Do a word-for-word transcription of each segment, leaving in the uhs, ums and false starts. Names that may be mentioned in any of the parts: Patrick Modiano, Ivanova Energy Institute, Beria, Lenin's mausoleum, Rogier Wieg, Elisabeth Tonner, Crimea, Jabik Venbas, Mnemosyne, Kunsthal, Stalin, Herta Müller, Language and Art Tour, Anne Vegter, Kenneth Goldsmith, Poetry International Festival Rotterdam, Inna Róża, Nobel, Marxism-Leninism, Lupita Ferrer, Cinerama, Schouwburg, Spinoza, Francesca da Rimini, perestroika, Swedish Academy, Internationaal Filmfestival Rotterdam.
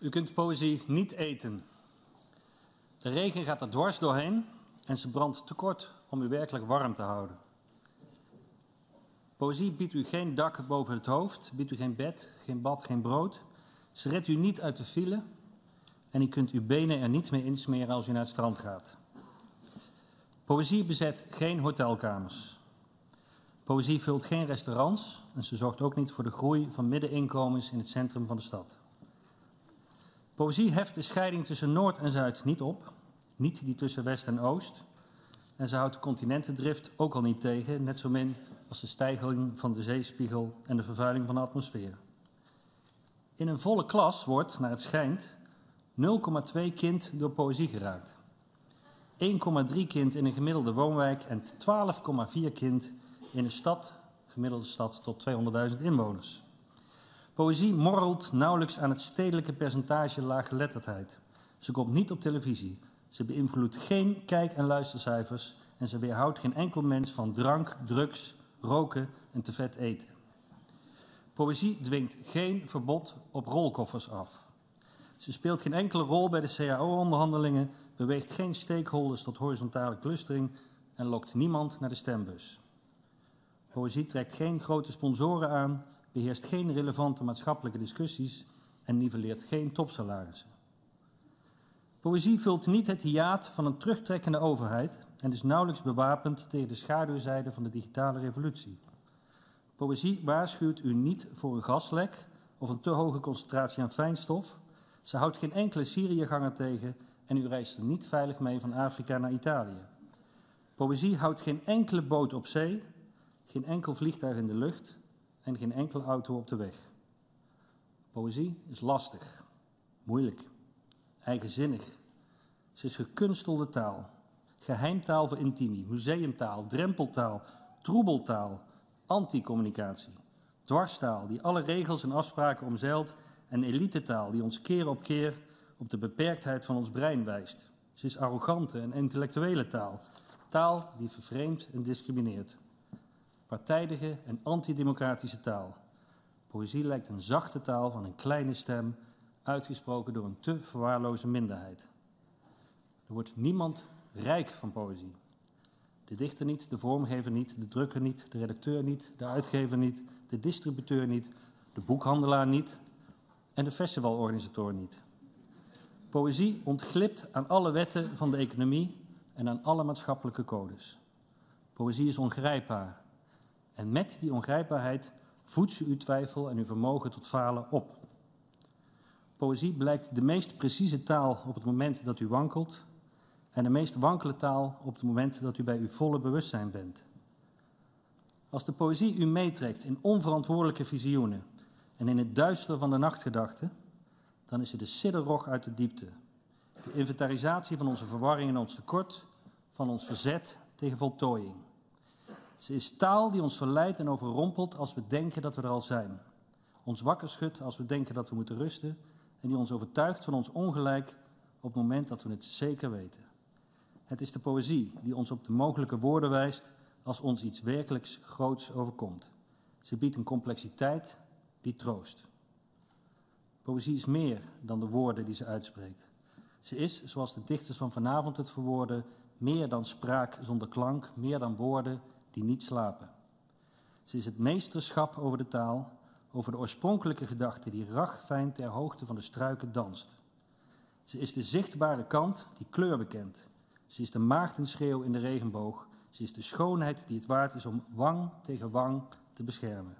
U kunt poëzie niet eten. De regen gaat er dwars doorheen en ze brandt te kort om u werkelijk warm te houden. Poëzie biedt u geen dak boven het hoofd, biedt u geen bed, geen bad, geen brood. Ze redt u niet uit de file en u kunt uw benen er niet meer insmeren als u naar het strand gaat. Poëzie bezet geen hotelkamers. Poëzie vult geen restaurants en ze zorgt ook niet voor de groei van middeninkomens in het centrum van de stad. Poëzie heft de scheiding tussen Noord en Zuid niet op, niet die tussen West en Oost. En ze houdt de continentendrift ook al niet tegen, net zo min als de stijging van de zeespiegel en de vervuiling van de atmosfeer. In een volle klas wordt, naar het schijnt, nul komma twee kind door poëzie geraakt. één komma drie kind in een gemiddelde woonwijk en twaalf komma vier kind in een stad, gemiddelde stad tot tweehonderdduizend inwoners. Poëzie morrelt nauwelijks aan het stedelijke percentage laaggeletterdheid. Ze komt niet op televisie. Ze beïnvloedt geen kijk- en luistercijfers en ze weerhoudt geen enkel mens van drank, drugs, roken en te vet eten. Poëzie dwingt geen verbod op rolkoffers af. Ze speelt geen enkele rol bij de C A O-onderhandelingen, beweegt geen stakeholders tot horizontale clustering en lokt niemand naar de stembus. Poëzie trekt geen grote sponsoren aan, beheerst geen relevante maatschappelijke discussies en nivelleert geen topsalarissen. Poëzie vult niet het hiaat van een terugtrekkende overheid en is nauwelijks bewapend tegen de schaduwzijde van de digitale revolutie. Poëzie waarschuwt u niet voor een gaslek of een te hoge concentratie aan fijnstof. Ze houdt geen enkele Syriëganger tegen en u reist er niet veilig mee van Afrika naar Italië. Poëzie houdt geen enkele boot op zee, geen enkel vliegtuig in de lucht en geen enkele auto op de weg. Poëzie is lastig, moeilijk, eigenzinnig. Ze is gekunstelde taal, geheimtaal voor intimi, museumtaal, drempeltaal, troebeltaal, anticommunicatie, dwarstaal die alle regels en afspraken omzeilt en elitetaal die ons keer op keer op de beperktheid van ons brein wijst. Ze is arrogante en intellectuele taal, taal die vervreemdt en discrimineert. Partijdige en antidemocratische taal. Poëzie lijkt een zachte taal van een kleine stem, uitgesproken door een te verwaarloze minderheid. Er wordt niemand rijk van poëzie. De dichter niet, de vormgever niet, de drukker niet, de redacteur niet, de uitgever niet, de distributeur niet, de boekhandelaar niet en de festivalorganisator niet. Poëzie ontglipt aan alle wetten van de economie en aan alle maatschappelijke codes. Poëzie is ongrijpbaar. En met die ongrijpbaarheid voedt ze uw twijfel en uw vermogen tot falen op. Poëzie blijkt de meest precieze taal op het moment dat u wankelt en de meest wankele taal op het moment dat u bij uw volle bewustzijn bent. Als de poëzie u meetrekt in onverantwoordelijke visioenen en in het duister van de nachtgedachten, dan is ze de sidderrog uit de diepte. De inventarisatie van onze verwarring en ons tekort, van ons verzet tegen voltooiing. Ze is taal die ons verleidt en overrompelt als we denken dat we er al zijn. Ons wakker schudt als we denken dat we moeten rusten en die ons overtuigt van ons ongelijk op het moment dat we het zeker weten. Het is de poëzie die ons op de mogelijke woorden wijst als ons iets werkelijks groots overkomt. Ze biedt een complexiteit die troost. Poëzie is meer dan de woorden die ze uitspreekt. Ze is, zoals de dichters van vanavond het verwoorden, meer dan spraak zonder klank, meer dan woorden die niet slapen. Ze is het meesterschap over de taal, over de oorspronkelijke gedachte die ragfijn ter hoogte van de struiken danst. Ze is de zichtbare kant die kleur bekent. Ze is de maagdenschreeuw in de regenboog. Ze is de schoonheid die het waard is om wang tegen wang te beschermen.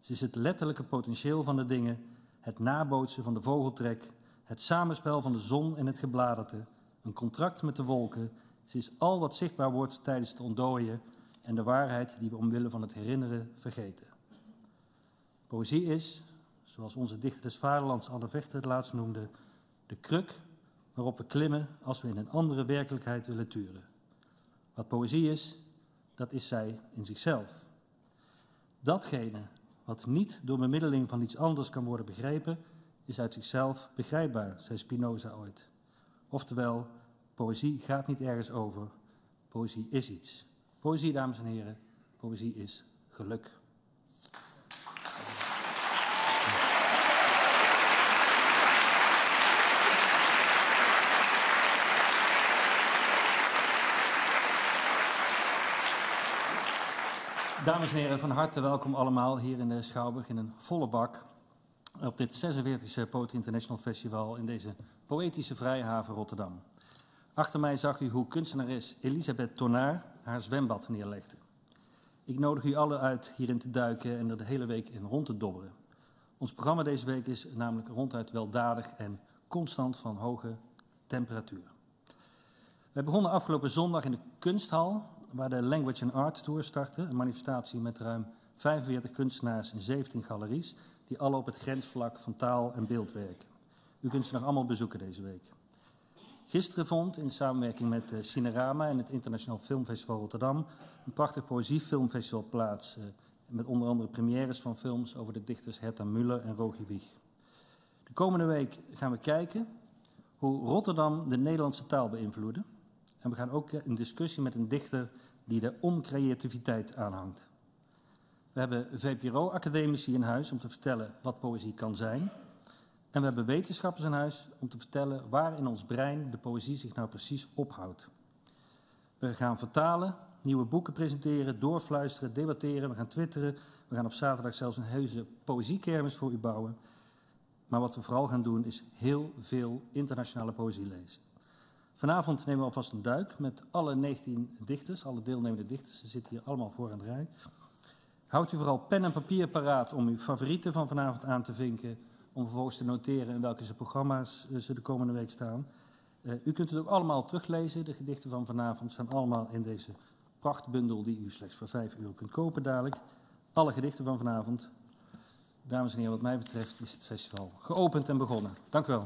Ze is het letterlijke potentieel van de dingen, het nabootsen van de vogeltrek, het samenspel van de zon en het gebladerte, een contract met de wolken. Ze is al wat zichtbaar wordt tijdens het ontdooien en de waarheid die we omwille van het herinneren vergeten. Poëzie is, zoals onze dichter des vaderlands Anne Vegter het laatst noemde, de kruk waarop we klimmen als we in een andere werkelijkheid willen turen. Wat poëzie is, dat is zij in zichzelf. Datgene wat niet door bemiddeling van iets anders kan worden begrepen, is uit zichzelf begrijpbaar, zei Spinoza ooit. Oftewel, poëzie gaat niet ergens over, poëzie is iets. Poëzie, dames en heren, poëzie is geluk. Dames en heren, van harte welkom allemaal hier in de Schouwburg in een volle bak. Op dit zesenveertigste Poetry International Festival in deze poëtische vrijhaven Rotterdam. Achter mij zag u hoe kunstenares Elisabeth Tonner haar zwembad neerlegde. Ik nodig u allen uit hierin te duiken en er de hele week in rond te dobberen. Ons programma deze week is namelijk ronduit weldadig en constant van hoge temperatuur. Wij begonnen afgelopen zondag in de Kunsthal, waar de Language and Art Tour startte. Een manifestatie met ruim vijfenveertig kunstenaars en zeventien galeries, die alle op het grensvlak van taal en beeld werken. U kunt ze nog allemaal bezoeken deze week. Gisteren vond, in samenwerking met Cinerama en het Internationaal Filmfestival Rotterdam, een prachtig poëziefilmfestival plaats, met onder andere premières van films over de dichters Herta Müller en Rogier Wieg. De komende week gaan we kijken hoe Rotterdam de Nederlandse taal beïnvloedde. En we gaan ook een discussie met een dichter die de oncreativiteit aanhangt. We hebben V P R O-academici in huis om te vertellen wat poëzie kan zijn. En we hebben wetenschappers in huis om te vertellen waar in ons brein de poëzie zich nou precies ophoudt. We gaan vertalen, nieuwe boeken presenteren, doorfluisteren, debatteren. We gaan twitteren. We gaan op zaterdag zelfs een heuse poëziekermis voor u bouwen. Maar wat we vooral gaan doen is heel veel internationale poëzie lezen. Vanavond nemen we alvast een duik met alle negentien dichters, alle deelnemende dichters. Ze zitten hier allemaal voor aan de rij. Houdt u vooral pen en papier paraat om uw favorieten van vanavond aan te vinken, om vervolgens te noteren in welke programma's ze de komende week staan. Uh, u kunt het ook allemaal teruglezen. De gedichten van vanavond staan allemaal in deze prachtbundel die u slechts voor vijf euro kunt kopen dadelijk. Alle gedichten van vanavond. Dames en heren, wat mij betreft is het festival geopend en begonnen. Dank u wel.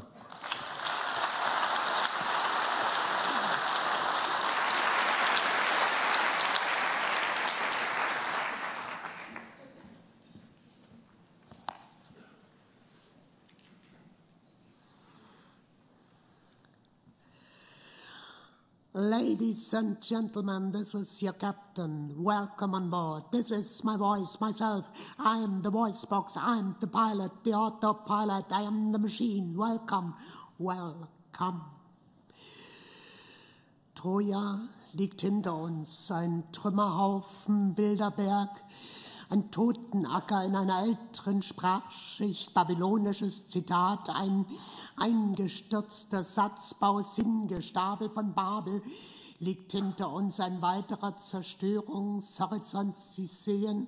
Ladies and gentlemen, this is your captain. Welcome on board. This is my voice, myself. I am the voice box. I am the pilot, the autopilot. I am the machine. Welcome, welcome. Troja liegt hinter uns, ein Trümmerhaufen, wilder Berg, ein Totenacker in einer älteren Sprachschicht, babylonisches Zitat, ein eingestürzter Satzbau, Sinngestapel von Babel, liegt hinter uns ein weiterer Zerstörungshorizont. Sie sehen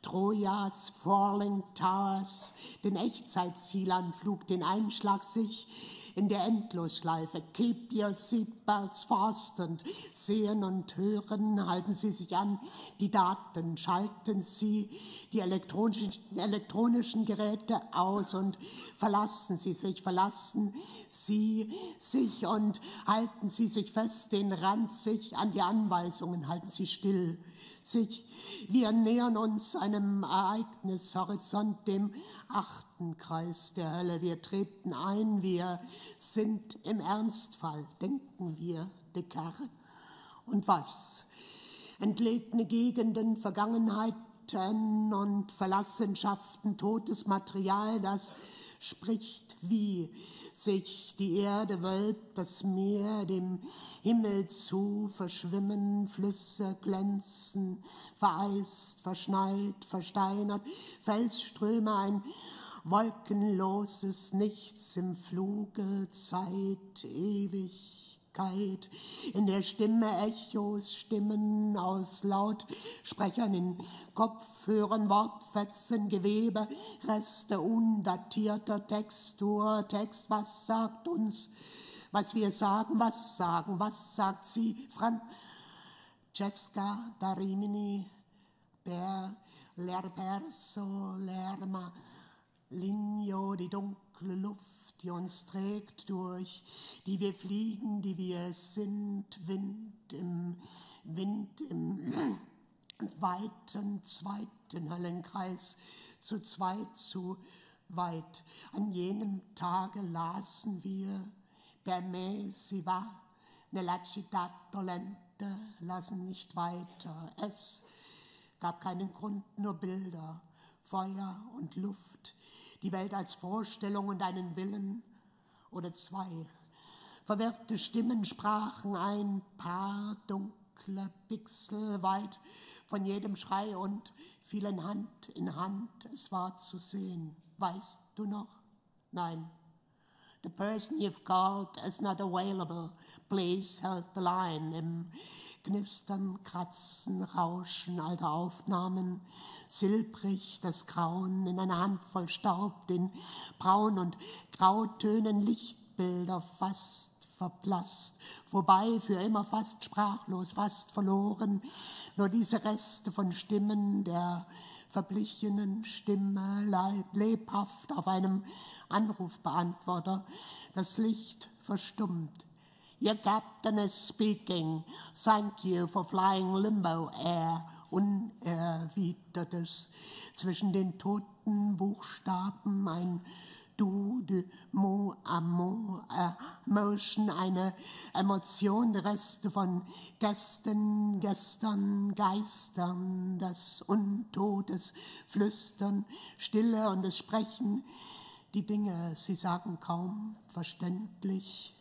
Trojas Falling Towers, den Echtzeitzieleinflug, den Einschlag sich in der Endlosschleife. Keep your seatbelts fast und sehen und hören, halten Sie sich an, die Daten schalten Sie, die elektronischen, elektronischen Geräte aus und verlassen Sie sich, verlassen Sie sich und halten Sie sich fest, den Rand sich an die Anweisungen, halten Sie still. Sich. Wir nähern uns einem Ereignishorizont, dem achten Kreis der Hölle. Wir treten ein, wir sind im Ernstfall, denken wir, de Karre. Und was? Entlegene Gegenden, Vergangenheiten und Verlassenschaften, totes Material, das spricht, wie sich die Erde wölbt, das Meer dem Himmel zu, verschwimmen, Flüsse glänzen, vereist, verschneit, versteinert, Felsströme, ein wolkenloses Nichts im Fluge, Zeit, ewig. In der Stimme Echos, Stimmen aus Lautsprechern in Kopfhörern, Wortfetzen, Gewebe, Reste undatierter Textur, Text, was sagt uns, was wir sagen, was sagen, was sagt sie, Francesca da Rimini, per l'erperso, l'erma, ligno, die dunkle Luft, die uns trägt durch, die wir fliegen, die wir sind, Wind im Wind im weiten zweiten Höllenkreis, zu zweit, zu weit. An jenem Tage lasen wir, per me si va, nella città dolente, lasen nicht weiter. Es gab keinen Grund, nur Bilder, Feuer und Luft, die Welt als Vorstellung und einen Willen oder zwei. Verwirrte Stimmen sprachen ein paar dunkle Pixel weit von jedem Schrei und fielen Hand in Hand. Es war zu sehen. Weißt du noch? Nein. The person you've called is not available. Please help the line. Im Knistern, Kratzen, Rauschen alter Aufnahmen. Silbrig das Grauen in einer Handvoll Staub, den Braun- und Grautönen Lichtbilder fast verblasst. Vorbei, für immer fast sprachlos, fast verloren. Nur diese Reste von Stimmen der verblichenen Stimme, lebhaft auf einem Anrufbeantworter. Das Licht verstummt. Your captain is speaking. Thank you for flying limbo air. Unerwidertes. Zwischen den toten Buchstaben ein Du, de, Mo, Amo, Emotion, eine Emotion, Reste von gestern, gestern, Geistern, das Untotes, Flüstern, Stille und das Sprechen, die Dinge, sie sagen kaum verständlich,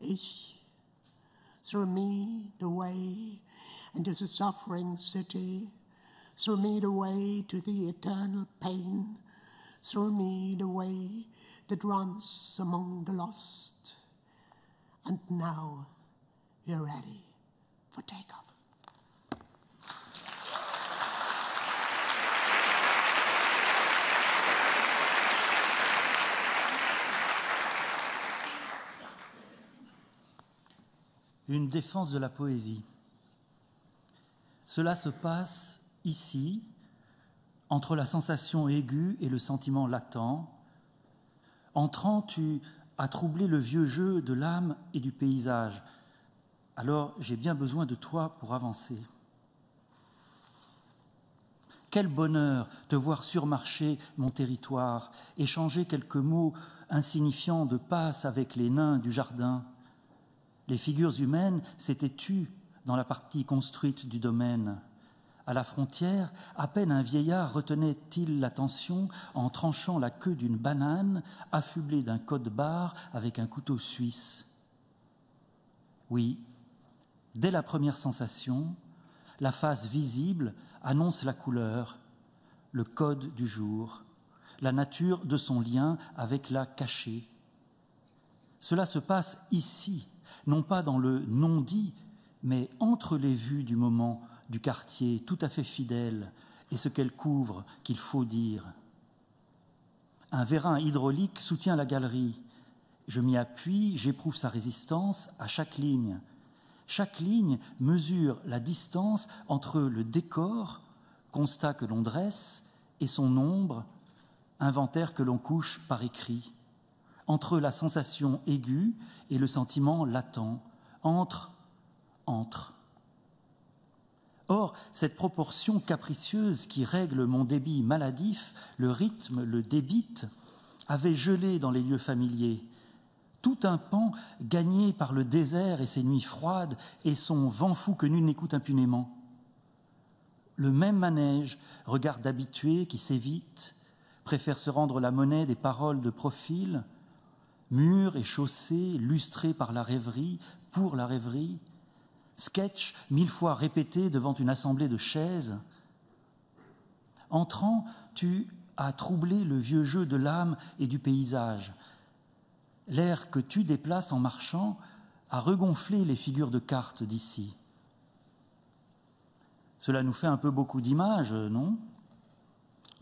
ich, through me the way into the suffering city, through me the way to the eternal pain, through me the way that runs among the lost. And now we are ready for takeoff. Une défense de la poésie. Cela se passe ici, entre la sensation aiguë et le sentiment latent. Entrant, tu as troublé le vieux jeu de l'âme et du paysage. Alors, j'ai bien besoin de toi pour avancer. Quel bonheur te voir surmarcher mon territoire, échanger quelques mots insignifiants de passe avec les nains du jardin. Les figures humaines s'étaient tues dans la partie construite du domaine. À la frontière, à peine un vieillard retenait-il l'attention en tranchant la queue d'une banane, affublée d'un code-barre avec un couteau suisse. Oui, dès la première sensation, la face visible annonce la couleur, le code du jour, la nature de son lien avec la cachée. Cela se passe ici, non pas dans le non-dit, mais entre les vues du moment, du quartier tout à fait fidèle et ce qu'elle couvre qu'il faut dire. Un vérin hydraulique soutient la galerie. Je m'y appuie, j'éprouve sa résistance à chaque ligne. Chaque ligne mesure la distance entre le décor, constat que l'on dresse, et son ombre, inventaire que l'on couche par écrit. Entre la sensation aiguë et le sentiment latent. Entre, entre. Or, cette proportion capricieuse qui règle mon débit maladif, le rythme, le débite, avait gelé dans les lieux familiers. Tout un pan gagné par le désert et ses nuits froides et son vent fou que nul n'écoute impunément. Le même manège, regard d'habitué qui s'évite, préfère se rendre la monnaie des paroles de profil, murs et chaussées lustrés par la rêverie, pour la rêverie, sketch mille fois répété devant une assemblée de chaises. Entrant, tu as troublé le vieux jeu de l'âme et du paysage. L'air que tu déplaces en marchant a regonflé les figures de cartes d'ici. Cela nous fait un peu beaucoup d'images, non?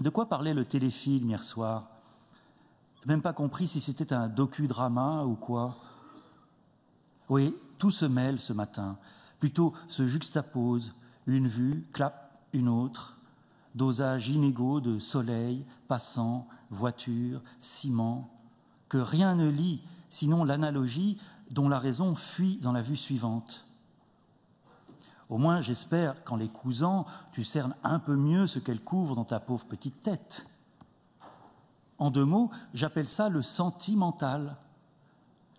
De quoi parlait le téléfilm hier soir? Même pas compris si c'était un docudrama ou quoi. Oui, tout se mêle ce matin, plutôt se juxtapose, une vue, clap, une autre, dosage inégaux de soleil, passant, voiture, ciment, que rien ne lie, sinon l'analogie dont la raison fuit dans la vue suivante. Au moins, j'espère qu'en les cousant, tu cernes un peu mieux ce qu'elles couvrent dans ta pauvre petite tête. En deux mots, j'appelle ça le sentimental.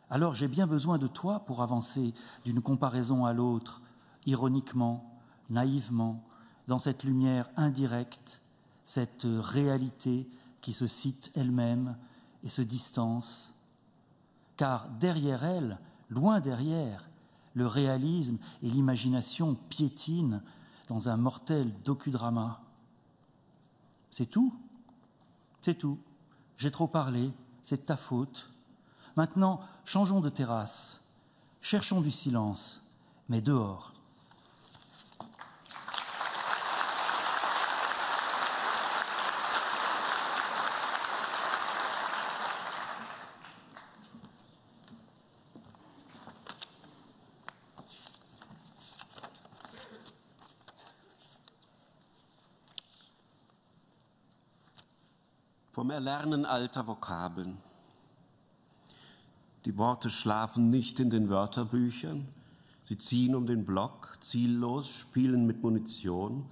Alors j'ai bien besoin de toi pour avancer d'une comparaison à l'autre, ironiquement, naïvement, dans cette lumière indirecte, cette réalité qui se cite elle-même et se distance. Car derrière elle, loin derrière, le réalisme et l'imagination piétinent dans un mortel docudrama. C'est tout, c'est tout. J'ai trop parlé, c'est de ta faute. Maintenant, changeons de terrasse, cherchons du silence, mais dehors. Vom Erlernen alter Vokabeln. Die Worte schlafen nicht in den Wörterbüchern, sie ziehen um den Block, ziellos, spielen mit Munition,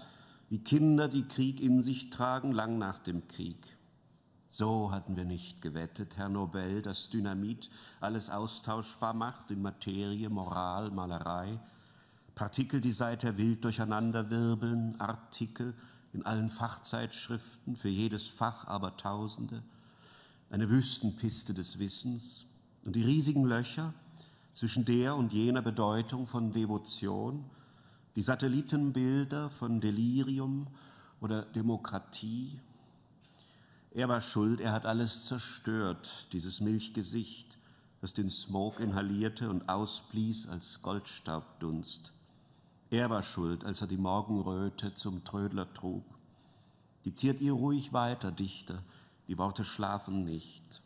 wie Kinder, die Krieg in sich tragen, lang nach dem Krieg. So hatten wir nicht gewettet, Herr Nobel, dass Dynamit alles austauschbar macht in Materie, Moral, Malerei, Partikel, die seither wild durcheinander wirbeln, Artikel, in allen Fachzeitschriften, für jedes Fach aber Tausende, eine Wüstenpiste des Wissens und die riesigen Löcher zwischen der und jener Bedeutung von Devotion, die Satellitenbilder von Delirium oder Demokratie. Er war schuld, er hat alles zerstört, dieses Milchgesicht, das den Smog inhalierte und ausblies als Goldstaubdunst. Er war schuld, als er die Morgenröte zum Trödler trug. Diktiert ihr ruhig weiter, Dichter, die Worte schlafen nicht.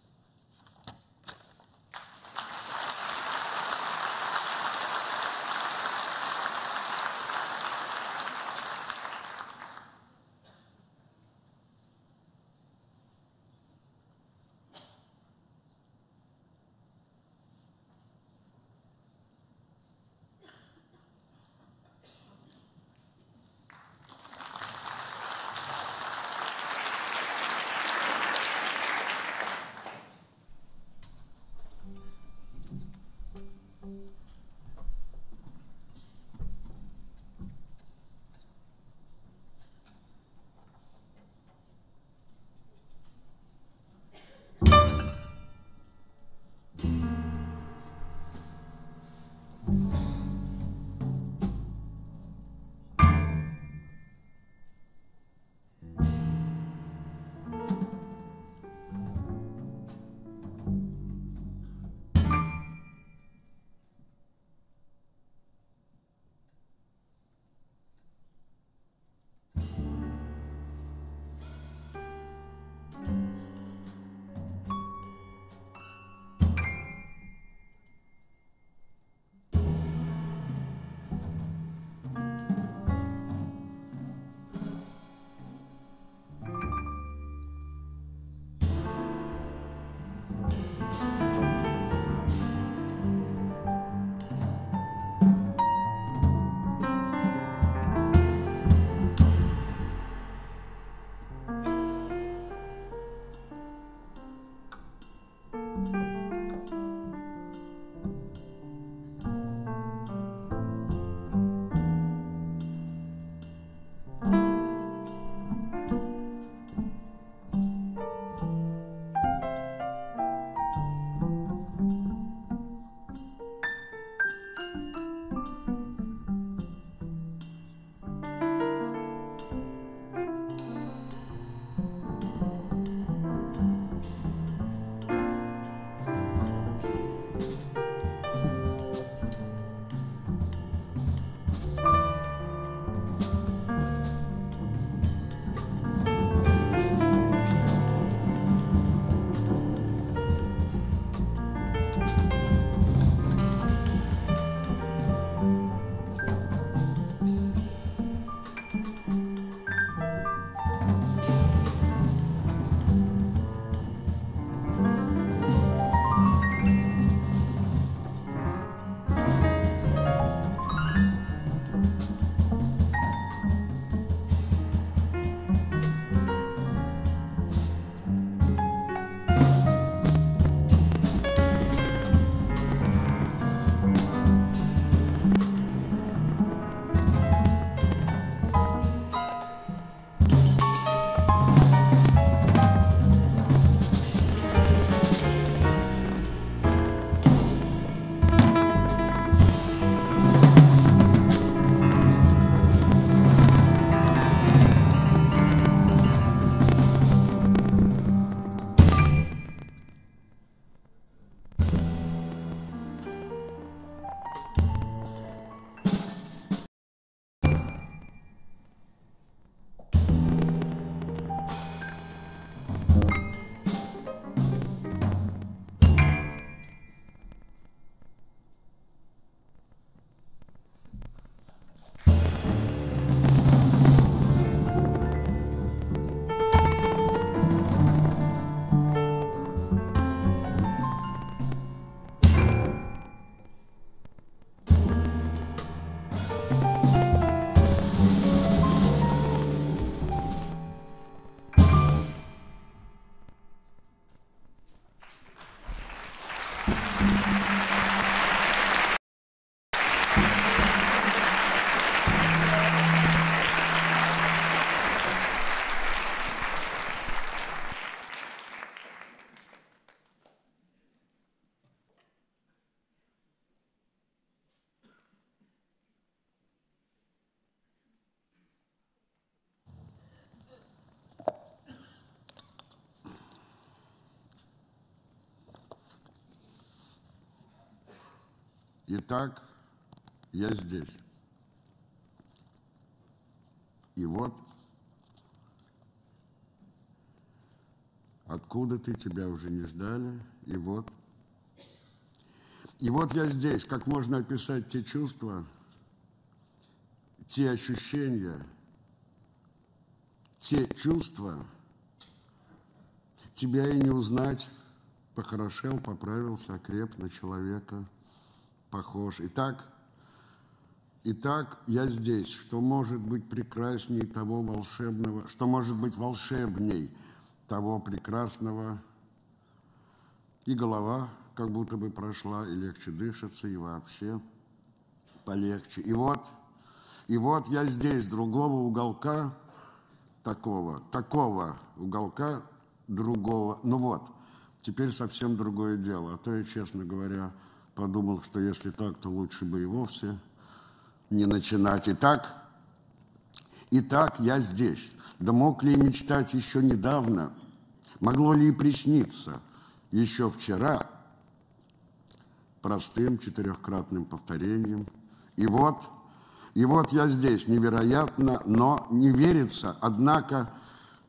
Итак, я здесь. И вот откуда ты, тебя уже не ждали, и вот. И вот я здесь. Как можно описать те чувства, те ощущения, те чувства, тебя и не узнать, похорошел, поправился, окреп, на человека похож. Итак, итак, я здесь. Что может быть прекрасней того волшебного, что может быть волшебней того прекрасного? И голова как будто бы прошла, и легче дышится, и вообще полегче. И вот, и вот я здесь, другого уголка, такого, такого уголка, другого. Ну вот, теперь совсем другое дело. А то я, честно говоря, подумал, что если так, то лучше бы и вовсе не начинать. Итак, итак, я здесь. Да мог ли и мечтать еще недавно? Могло ли и присниться еще вчера? Простым четырехкратным повторением. И вот, и вот я здесь. Невероятно, но не верится. Однако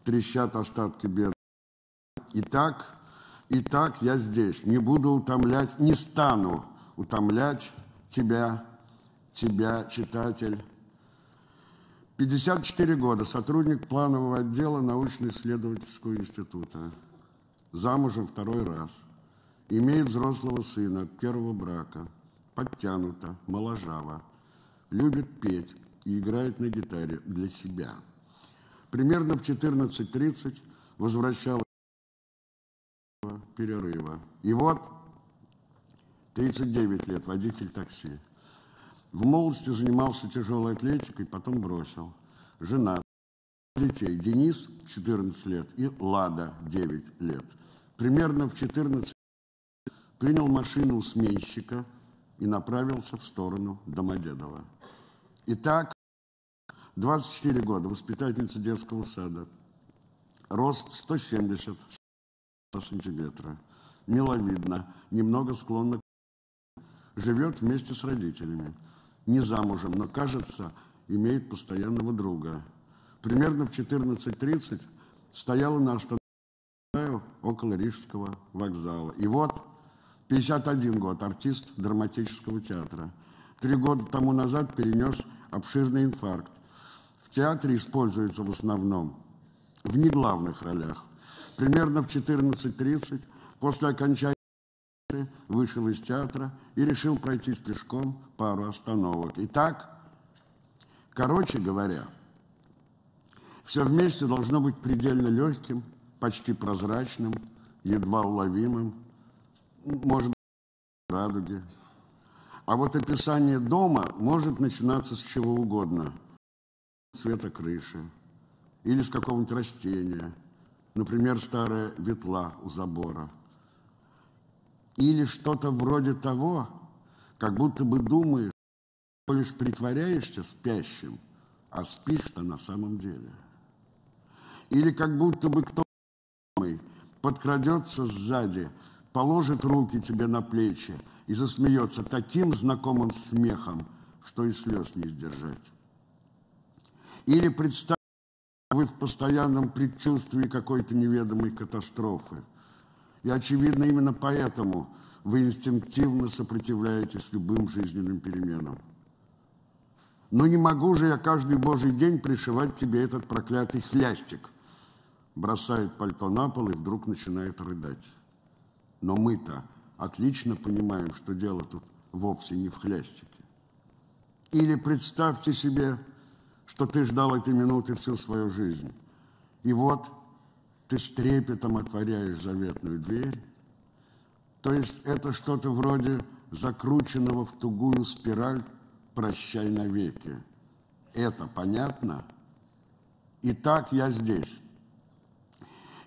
трещат остатки бед. Итак, итак, я здесь. Не буду утомлять, не стану утомлять тебя, тебя, читатель. пятьдесят четыре года, сотрудник планового отдела научно-исследовательского института. Замужем второй раз. Имеет взрослого сына от первого брака. Подтянута, моложава. Любит петь и играет на гитаре для себя. Примерно в четырнадцать тридцать возвращалась перерыва. И вот тридцать девять лет, водитель такси. В молодости занимался тяжелой атлетикой, потом бросил. Жена, детей. Денис, четырнадцать лет, и Лада, девять лет. Примерно в четырнадцать принял машину у сменщика и направился в сторону Домодедова. Итак, двадцать четыре года, воспитательница детского сада. Рост сто семьдесят сантиметра. Миловидна, немного склонна к... Живет вместе с родителями. Не замужем, но, кажется, имеет постоянного друга. Примерно в четырнадцать тридцать стояла на остановке около Рижского вокзала. И вот пятьдесят один год, артист драматического театра. Три года тому назад перенес обширный инфаркт. В театре используется в основном в неглавных ролях. Примерно в четырнадцать тридцать после окончания вышел из театра и решил пройтись пешком пару остановок. Итак, короче говоря, все вместе должно быть предельно легким, почти прозрачным, едва уловимым, может быть, радуги. А вот описание дома может начинаться с чего угодно. Цвета крыши или с какого-нибудь растения. Например, старая ветла у забора. Или что-то вроде того, как будто бы думаешь, что лишь притворяешься спящим, а спишь-то на самом деле. Или как будто бы кто-то подкрадется сзади, положит руки тебе на плечи и засмеется таким знакомым смехом, что и слез не сдержать. Или представьте, что вы в постоянном предчувствии какой-то неведомой катастрофы. И, очевидно, именно поэтому вы инстинктивно сопротивляетесь любым жизненным переменам. Но не могу же я каждый божий день пришивать тебе этот проклятый хлястик. Бросает пальто на пол и вдруг начинает рыдать. Но мы-то отлично понимаем, что дело тут вовсе не в хлястике. Или представьте себе, что ты ждал этой минуты всю свою жизнь. И вот... ты с трепетом отворяешь заветную дверь. То есть это что-то вроде закрученного в тугую спираль «Прощай навеки». Это понятно? Итак, я здесь.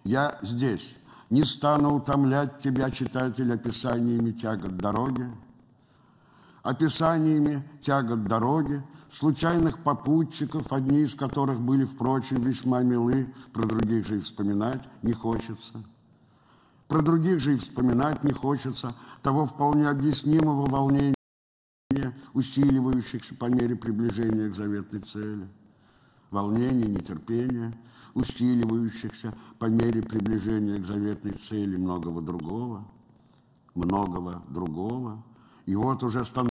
Я здесь. Не стану утомлять тебя, читатель, описаниями тягот дороги, описаниями тягот дороги, случайных попутчиков, одни из которых были, впрочем, весьма милы, про других же и вспоминать не хочется. Про других же и вспоминать не хочется, того вполне объяснимого волнения, усиливающихся по мере приближения к заветной цели, волнения, нетерпения, усиливающихся по мере приближения к заветной цели многого другого, многого другого, и вот уже становятся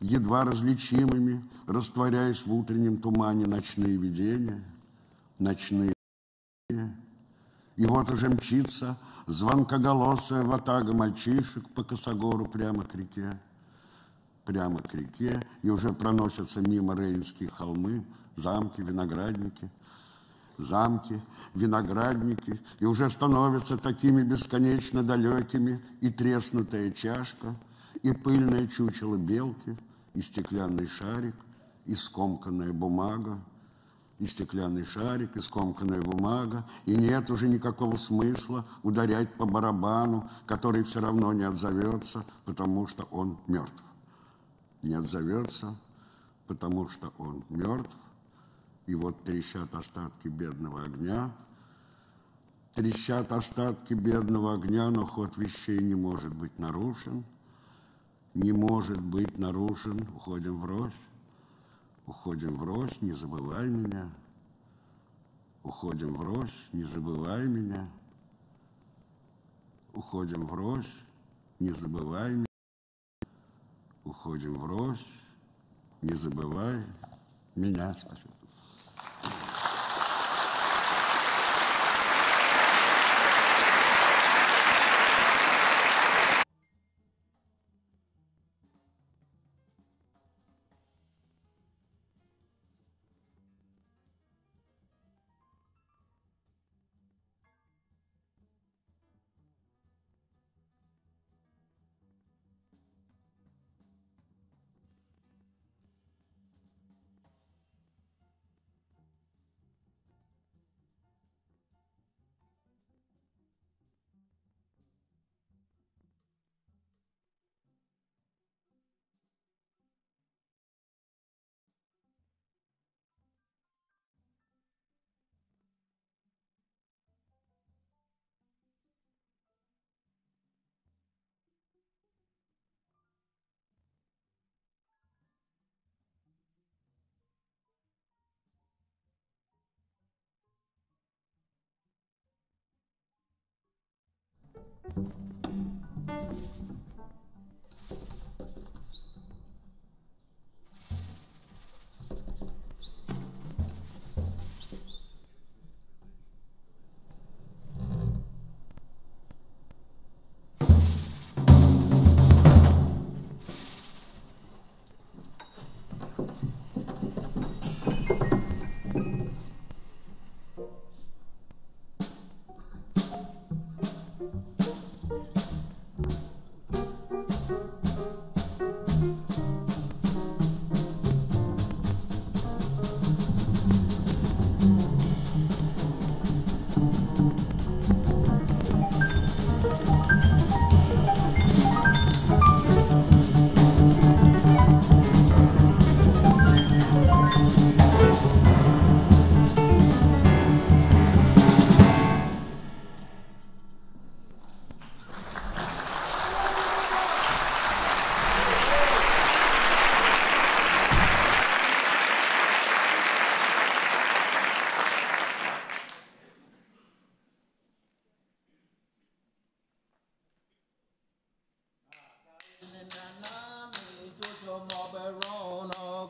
едва различимыми, растворяясь в утреннем тумане ночные видения, ночные видения, и вот уже мчится звонкоголосая ватага мальчишек по косогору прямо к реке, прямо к реке, и уже проносятся мимо рейнские холмы, замки, виноградники, замки, виноградники, и уже становятся такими бесконечно далекими и треснутая чашка, и пыльное чучело белки, и стеклянный шарик, и скомканная бумага, и стеклянный шарик, и скомканная бумага, и нет уже никакого смысла ударять по барабану, который все равно не отзовется, потому что он мертв. Не отзовется, потому что он мертв, и вот трещат остатки бедного огня, трещат остатки бедного огня, но ход вещей не может быть нарушен, не может быть нарушен, уходим врозь, уходим врозь, не забывай меня, уходим врозь, не забывай меня, уходим врозь, не забывай меня, уходим врозь, не забывай меня. Спасибо.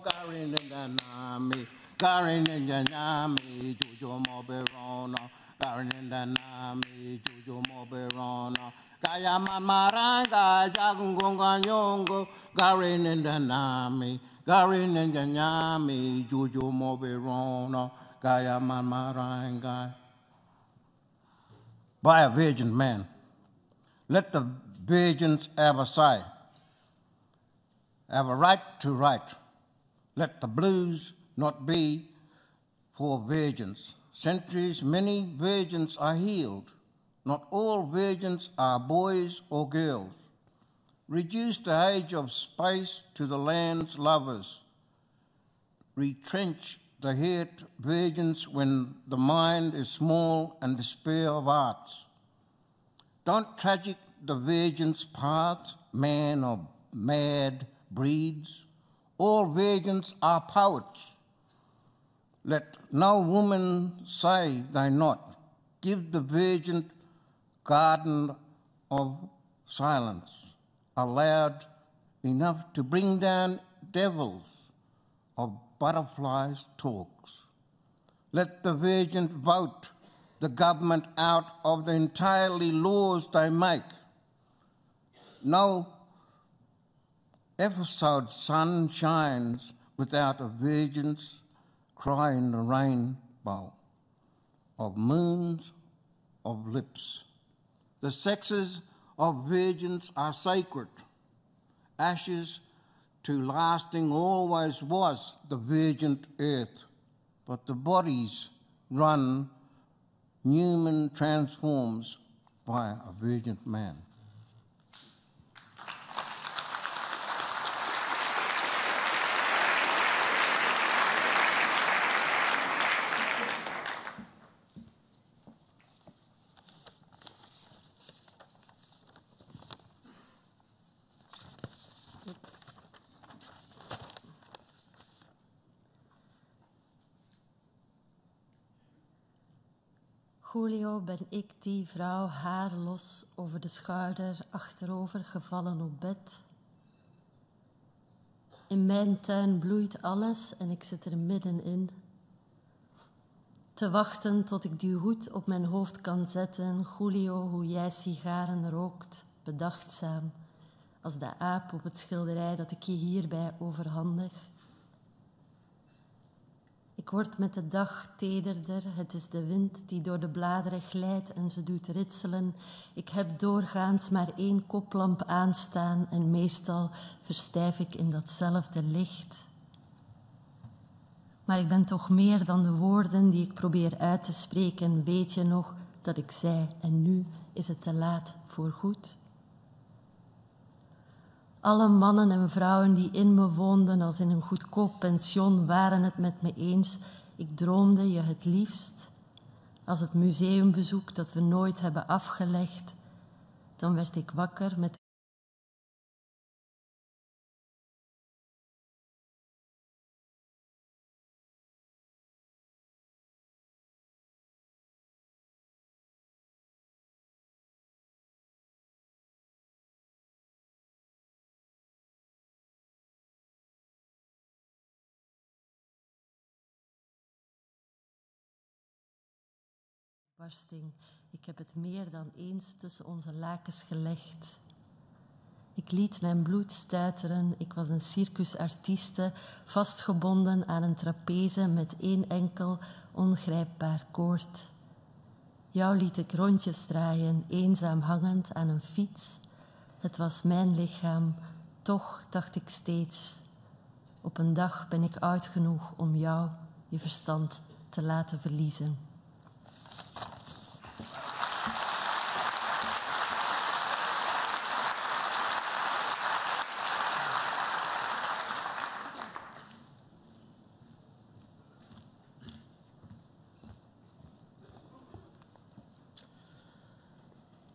Garin and Danami, Garin and Danami, Jojo Moberona, Gaia Mamaranga. By a virgin man, let the virgins ever sigh, have a right to right. Let the blues not be for virgins. Centuries, many virgins are healed. Not all virgins are boys or girls. Reduce the age of space to the land's lovers. Retrench the hurt virgins when the mind is small and despair of arts. Don't tragic the virgin's path, man of mad breeds, all virgins are poets. Let no woman say thy not, give the virgin garden of silence, aloud enough to bring down devils of butterflies' talks. Let the virgin vote the government out of the entirely laws they make. No episode sun shines without a virgin's cry in the rainbow of moons of lips. The sexes of virgins are sacred. Ashes to lasting always was the virgin earth, but the bodies run Newman transforms by a virgin man. Julio ben ik die vrouw, haar los over de schouder, achterover gevallen op bed. In mijn tuin bloeit alles en ik zit er middenin. Te wachten tot ik die hoed op mijn hoofd kan zetten, Julio, hoe jij sigaren rookt, bedachtzaam, als de aap op het schilderij dat ik je hierbij overhandig. Ik word met de dag tederder, het is de wind die door de bladeren glijdt en ze doet ritselen. Ik heb doorgaans maar één koplamp aanstaan en meestal verstijf ik in datzelfde licht. Maar ik ben toch meer dan de woorden die ik probeer uit te spreken. Weet je nog dat ik zei, en nu is het te laat voor goed? Alle mannen en vrouwen die in me woonden als in een goedkoop pension waren het met me eens. Ik droomde je het liefst. Als het museumbezoek dat we nooit hebben afgelegd, dan werd ik wakker met... Ik heb het meer dan eens tussen onze lakens gelegd. Ik liet mijn bloed stuiteren. Ik was een circusartieste, vastgebonden aan een trapeze met één enkel ongrijpbaar koord. Jou liet ik rondjes draaien, eenzaam hangend aan een fiets. Het was mijn lichaam, toch dacht ik steeds. Op een dag ben ik oud genoeg om jou je verstand te laten verliezen.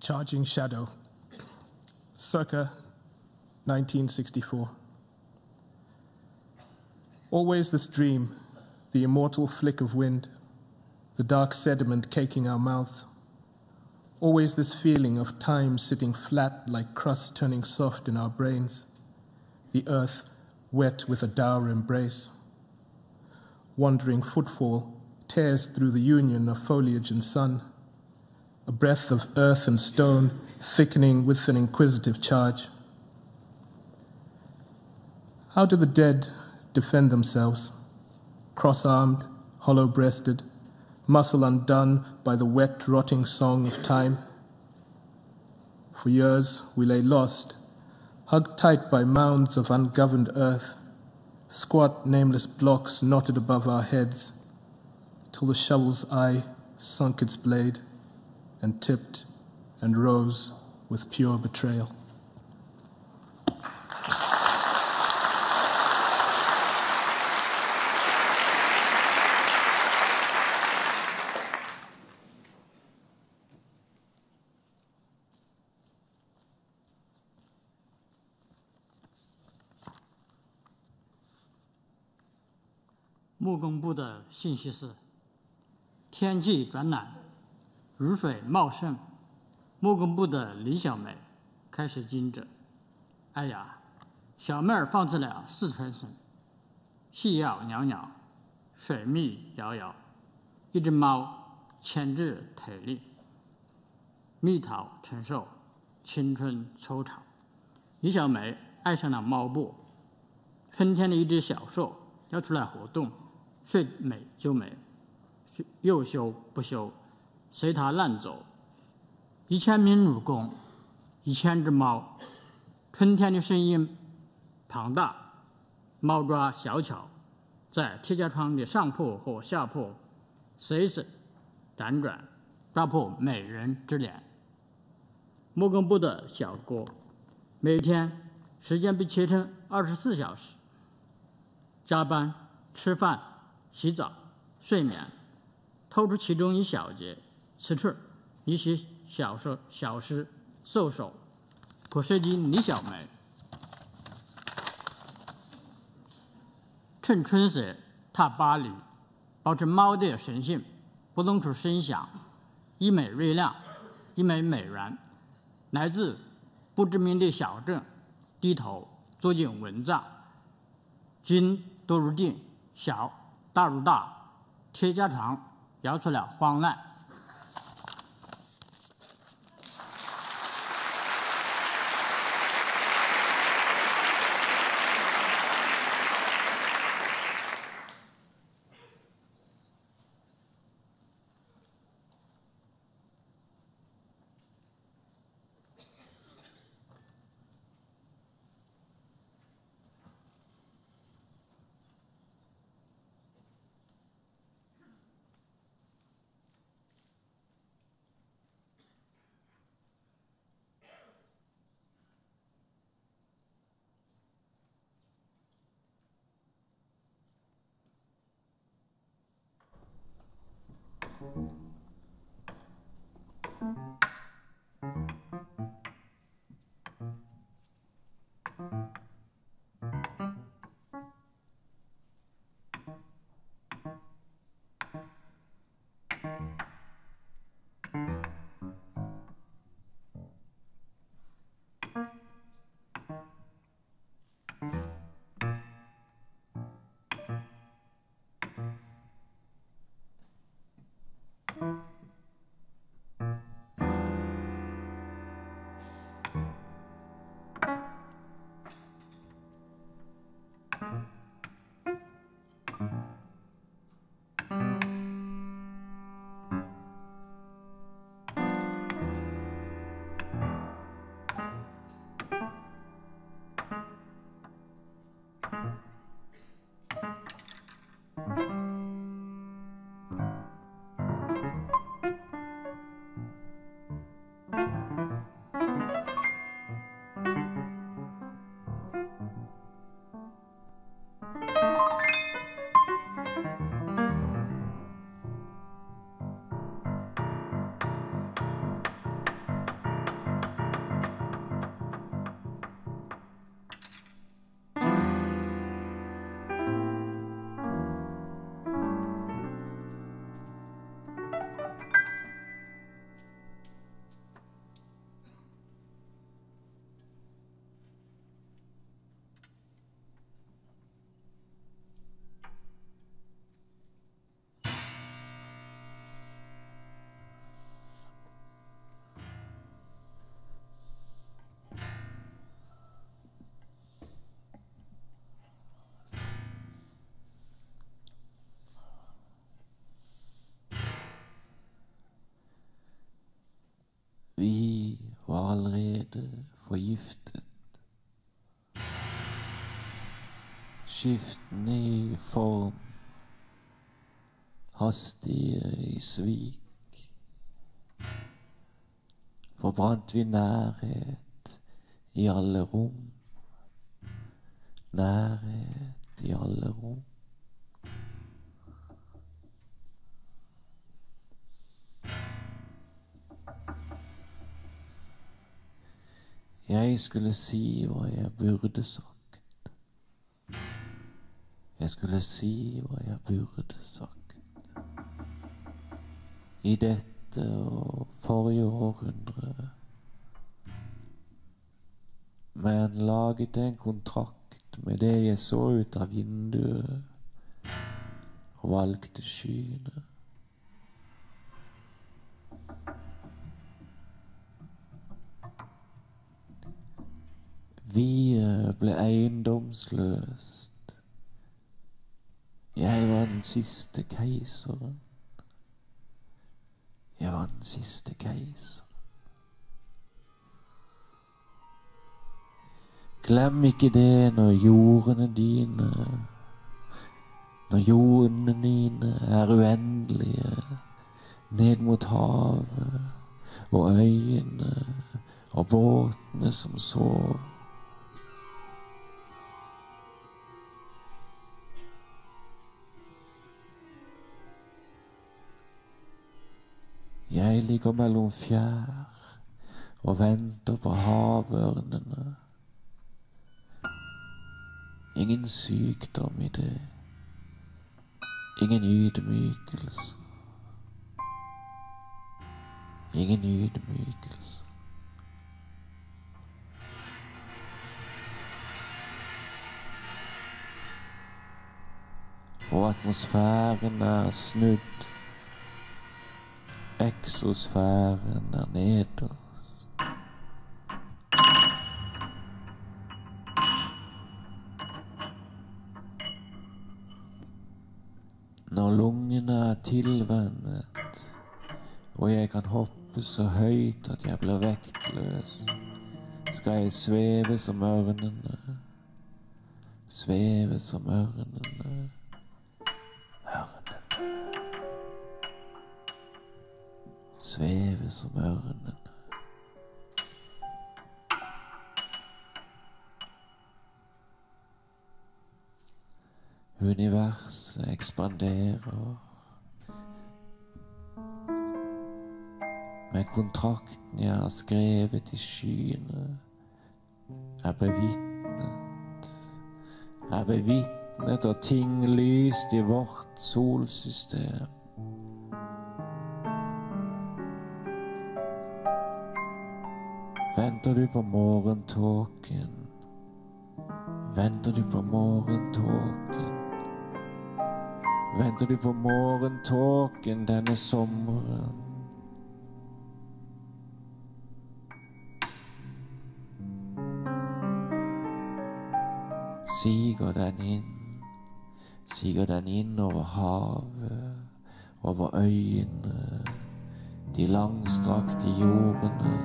Charging Shadow, circa nineteen sixty-four. Always this dream, the immortal flick of wind, the dark sediment caking our mouths. Always this feeling of time sitting flat like crust turning soft in our brains, the earth wet with a dour embrace. Wandering footfall tears through the union of foliage and sun, a breath of earth and stone thickening with an inquisitive charge. How do the dead defend themselves? Cross-armed, hollow-breasted, muscle undone by the wet, rotting song of time. For years we lay lost, hugged tight by mounds of ungoverned earth, squat, nameless blocks knotted above our heads, till the shovel's eye sunk its blade and tipped and rose with pure betrayal. 木工部的信息是：天气转暖，雨水茂盛。木工部的李小梅开始惊着：“哎呀，小妹儿放弃了四川省，细药袅袅，水蜜摇摇，一只猫牵制腿力，蜜桃成熟，青春抽草。”李小梅爱上了猫步，春天的一只小兽要出来活动，说美就美，又羞不羞，随它乱走。一千名蜈蚣，一千只猫，春天的声音庞大，猫抓小巧，在铁家窗的上铺和下铺，随时辗转，抓破美人之脸。木工部的小郭，每天时间被切成二十四小时，加班、吃饭、洗澡、睡眠，抽出其中一小节，此处一些小说、小诗、兽首，可涉及李小梅。趁春雪踏巴黎，保持猫的神性，不动出声响，一枚瑞亮，一枚美元，来自不知名的小镇，低头捉紧蚊帐，金多如金，小大如大，铁家常摇出了荒籁。Vi var allerede forgiftet. Skiftende i form, hastige i svik. Forbrant vi nærhet i alle rom. Nærhet i alle rom. Jeg skulle si hva jeg burde sagt. Jag skulle se vad jag borde sagt i detta och förra århundrade. Men laget en kontrakt med det jag såg utav vinduet och valgte skyne. Vi ble eiendomsløst. Jeg var den siste keiseren. Jeg var den siste keiseren. Glem ikke det når jordene dine, når jordene dine er uendelige, ned mot havet og øyene og båtene som sov. Jeg ligger mellom fjær og venter på havørnene. Ingen sykdom i det. Ingen ydmykelse. Ingen ydmykelse. Og atmosfæren er snudd. Exosfæren er nederst. Når lungene er tilvennet, og jeg kan hoppe så høyt at jeg blir vektløs, skal jeg sveve som ørnene, sveve som ørnene. Sveve som ørnene. Universet ekspanderer. Men kontrakten jeg har skrevet i skyene er bevitnet. Er bevitnet av ting lyst i vårt solsystem. Venter du på morgentåken? Venter du på morgentåken? Venter du på morgentåken denne sommeren? Siger den inn, siger den inn over havet, over øyene, de langstrakte jordene.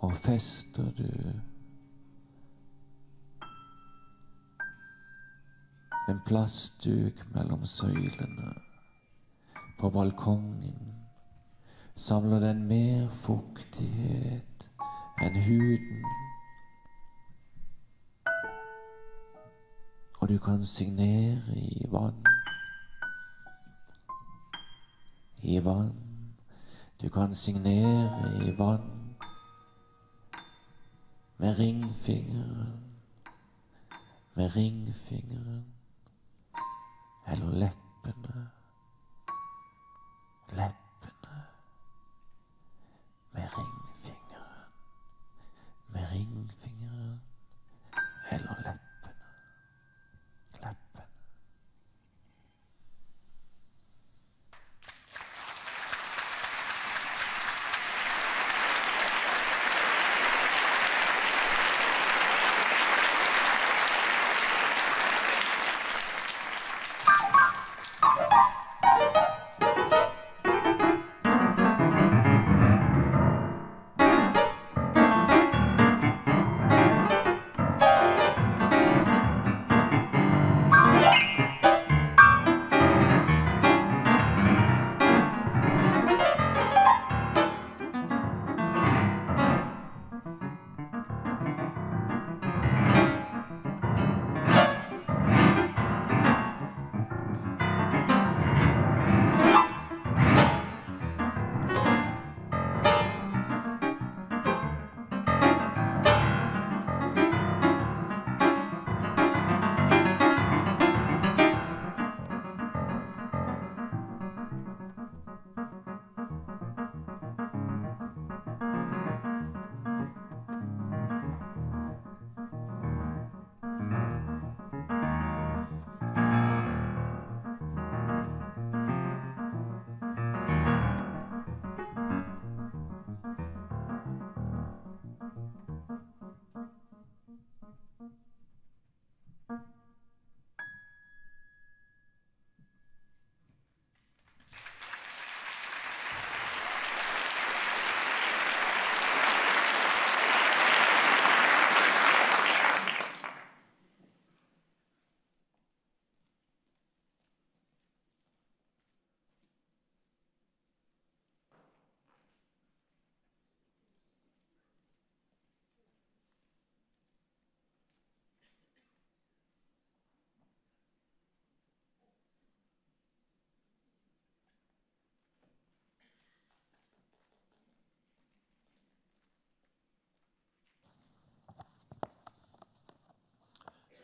Og fester du en plastduk mellom søylene på balkongen, samler den mer fuktighet enn huden, og du kan signere i vann, i vann, du kan signere i vann. Med ringfingeren, med ringfingeren, eller leppene, leppene, med ringfingeren, med ringfingeren, eller leppene, leppene.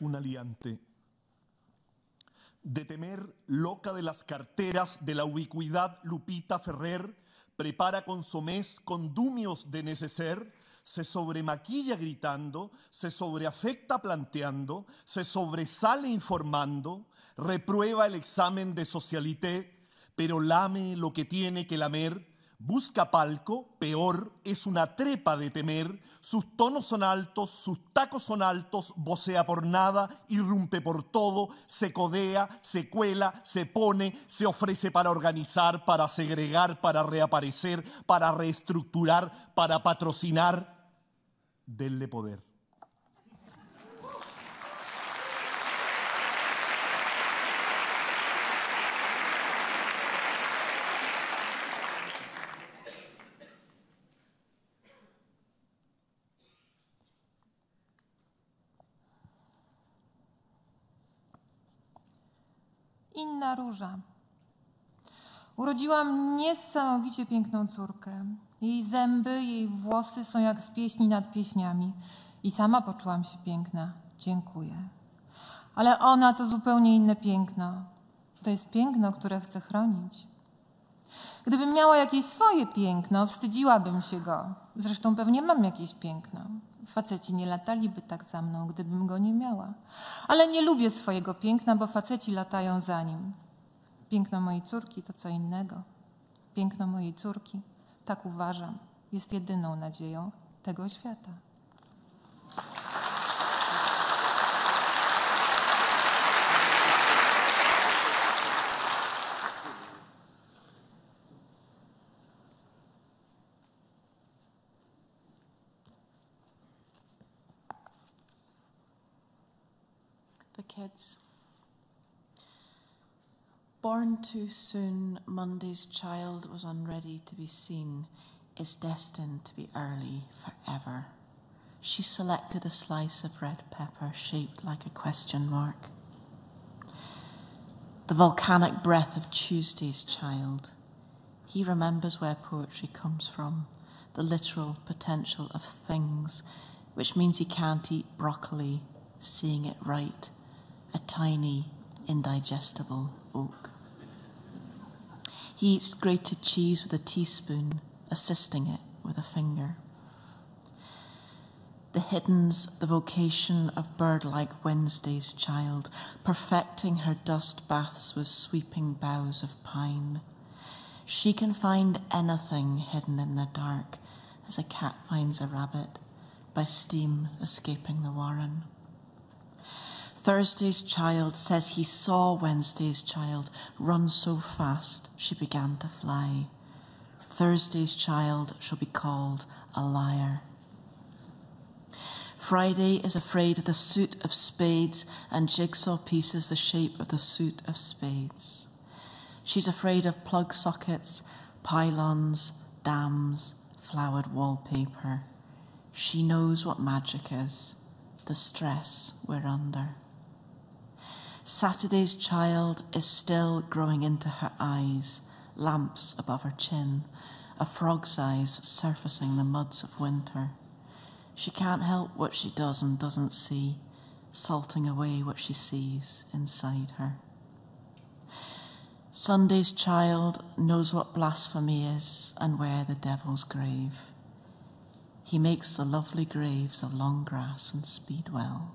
un aliante. De temer, loca de las carteras de la ubicuidad Lupita Ferrer, prepara consomés condumios de neceser, se sobremaquilla gritando, se sobreafecta planteando, se sobresale informando, reprueba el examen de socialité, pero lame lo que tiene que lamer, busca palco, peor, es una trepa de temer, sus tonos son altos, sus tacos son altos, vocea por nada, irrumpe por todo, se codea, se cuela, se pone, se ofrece para organizar, para segregar, para reaparecer, para reestructurar, para patrocinar. Denle poder. Inna Róża. Urodziłam niesamowicie piękną córkę. Jej zęby, jej włosy są jak z pieśni nad pieśniami. I sama poczułam się piękna. Dziękuję. Ale ona to zupełnie inne piękno. To jest piękno, które chcę chronić. Gdybym miała jakieś swoje piękno, wstydziłabym się go. Zresztą pewnie mam jakieś piękno. Faceci nie lataliby tak za mną, gdybym go nie miała. Ale nie lubię swojego piękna, bo faceci latają za nim. Piękno mojej córki to co innego. Piękno mojej córki, tak uważam, jest jedyną nadzieją tego świata. Kids. Born too soon, Monday's child was unready to be seen, is destined to be early forever. She selected a slice of red pepper shaped like a question mark. The volcanic breath of Tuesday's child. He remembers where poetry comes from, the literal potential of things, which means he can't eat broccoli, seeing it right. A tiny, indigestible oak. He eats grated cheese with a teaspoon, assisting it with a finger. The hiddens, the vocation of bird-like Wednesday's child, perfecting her dust baths with sweeping boughs of pine. She can find anything hidden in the dark, as a cat finds a rabbit, by steam escaping the warren. Thursday's child says he saw Wednesday's child run so fast she began to fly. Thursday's child shall be called a liar. Friday is afraid of the suit of spades and jigsaw pieces the shape of the suit of spades. She's afraid of plug sockets, pylons, dams, flowered wallpaper. She knows what magic is, the stress we're under. Saturday's child is still growing into her eyes, lamps above her chin, a frog's eyes surfacing the muds of winter. She can't help what she does and doesn't see, salting away what she sees inside her. Sunday's child knows what blasphemy is and where the devil's grave. He makes the lovely graves of long grass and speedwell.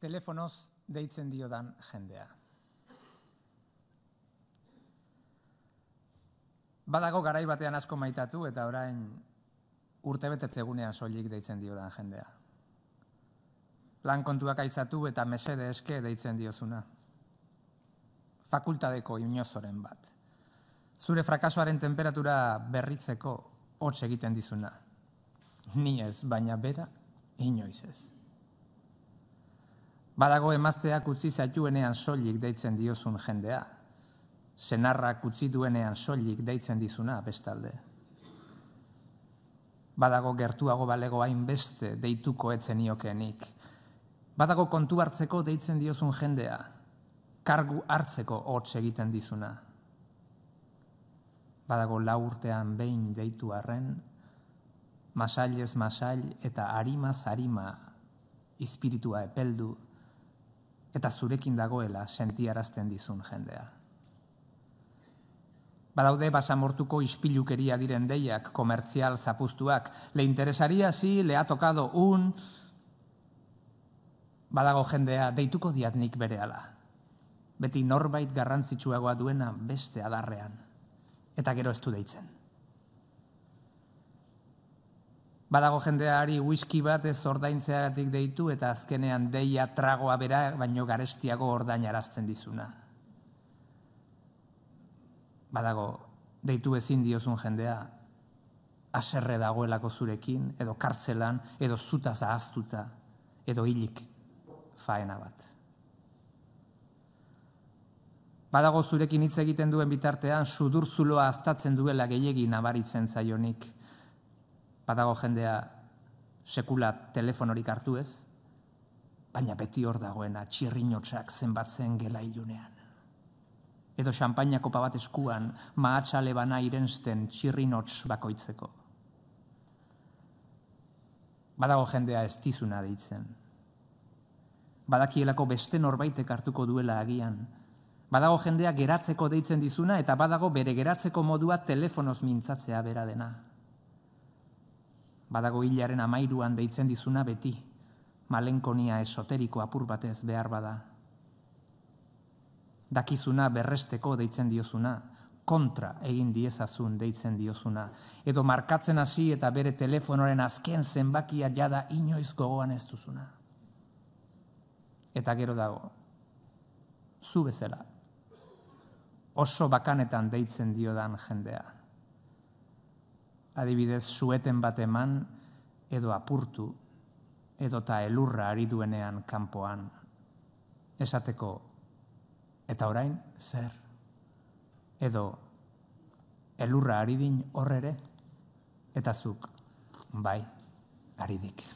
Telefonoz deitzen diodan jendea. Badago garai batean asko maitatu eta orain urtebetetze egunean soilik deitzen diodan jendea. Lan kontuak aizatu eta mesede eske deitzen diozuna. Fakultadeko inozoren bat. Zure frakasoaren temperatura berritzeko hots egiten dizuna. Ni ez, baina bera inoiz ez. Badago emazteak utzi zaituenean soilik deitzen diozun jendea. senarrak utzi duenean soilik deitzen dizuna bestalde. Badago gertuago balego hainbeste deituko etzen iokeenik. Badago kontu hartzeko deitzen diozun jendea, kargu hartzeko hots egiten dizuna. Badago lau urtean behin deitu arren, masail ez masail eta harima zarima izpiritua epeldu, eta zurekin dagoela sentiarazten dizun jendea. Badaude basamortuko ispilukeria diren deiak, komertzial zapuztuak, le interesaria si, le ha tokado un... Badago jendea deituko diat nik berehala. Beti norbait garrantzitsuagoa duena beste adarrean. Eta gero ez du deitzen. Badago jendeari whisky bat ez ordaintzeagatik deitu eta azkenean deia tragoa bera baino garestiago ordainarazten dizuna. Badago deitu ezin diozun jendea haserre dagoelako zurekin, edo kartzelan, edo zuta zahaztuta, edo hilik faena bat. Badago zurekin hitz egiten duen bitartean sudurzuloa aztatzen duela gehiegi nabaritzen zaionik. Badago jendea sekula telefonorik hartu ez, baina beti hor dagoena txirrinotxak zenbatzen gela ilunean. Edo xampaina kopa bat eskuan, mahatxale bana irensten txirrinotx bakoitzeko. Badago jendea ez dizuna deitzen. Badakielako beste norbaitek hartuko duela agian. Badago jendea geratzeko deitzen dizuna eta badago bere geratzeko modua telefonoz mintzatzea bera dena. Badago hilaren amairuan deitzen dizuna beti, malenkonia esoteriko apur batez behar bada. Dakizuna berresteko deitzen diozuna, kontra egin diezazun deitzen diozuna, edo markatzen hasi eta bere telefonoren azken zenbakia jada inoiz gogoan ez duzuna. Eta gero dago, zu bezala, oso bakanetan deitzen diodan jendea. Adibidez, sueten bat eman, edo apurtu, edo ta elurra ari duenean kanpoan. Esateko, eta orain, zer? Edo, elurra ari din hor ere, eta zuk, bai, ari dik.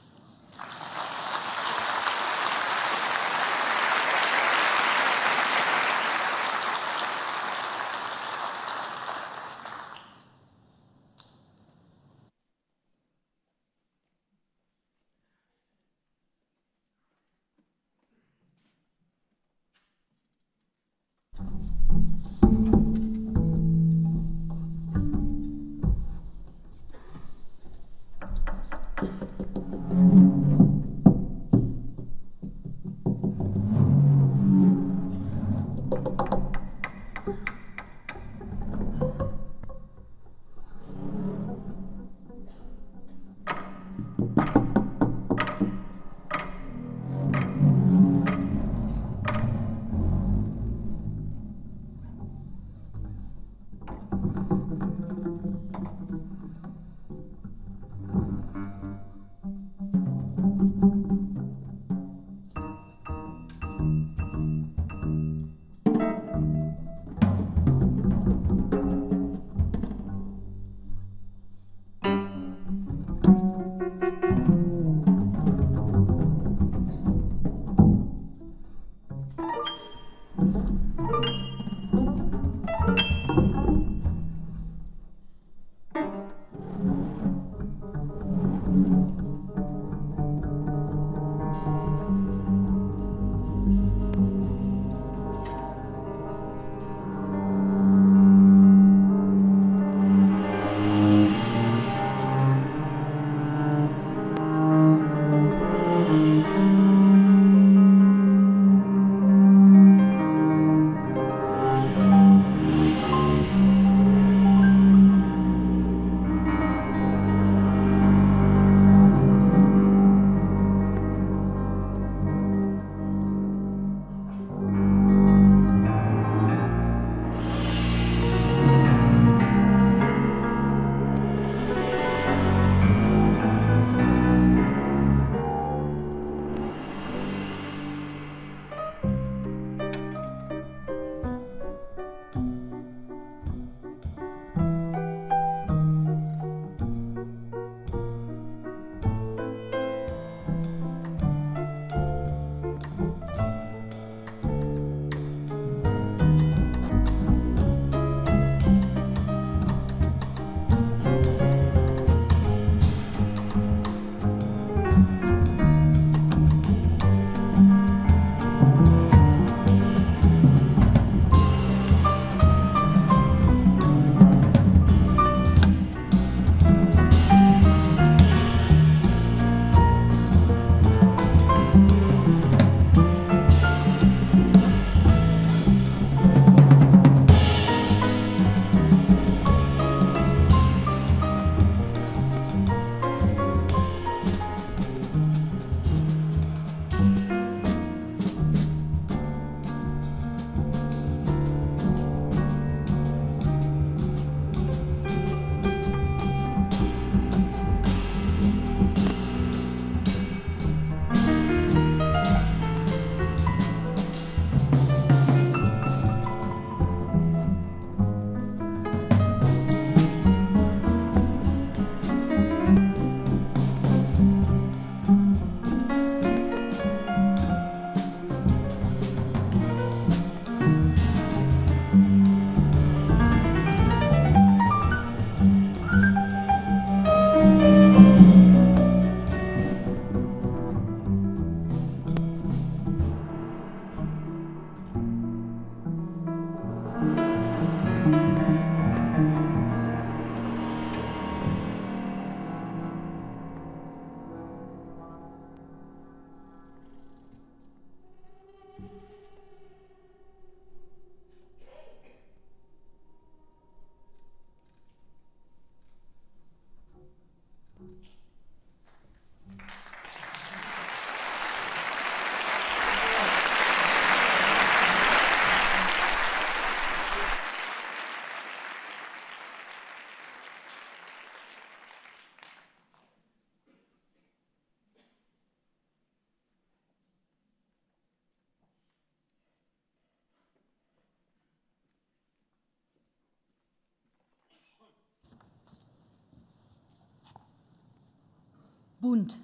bunt.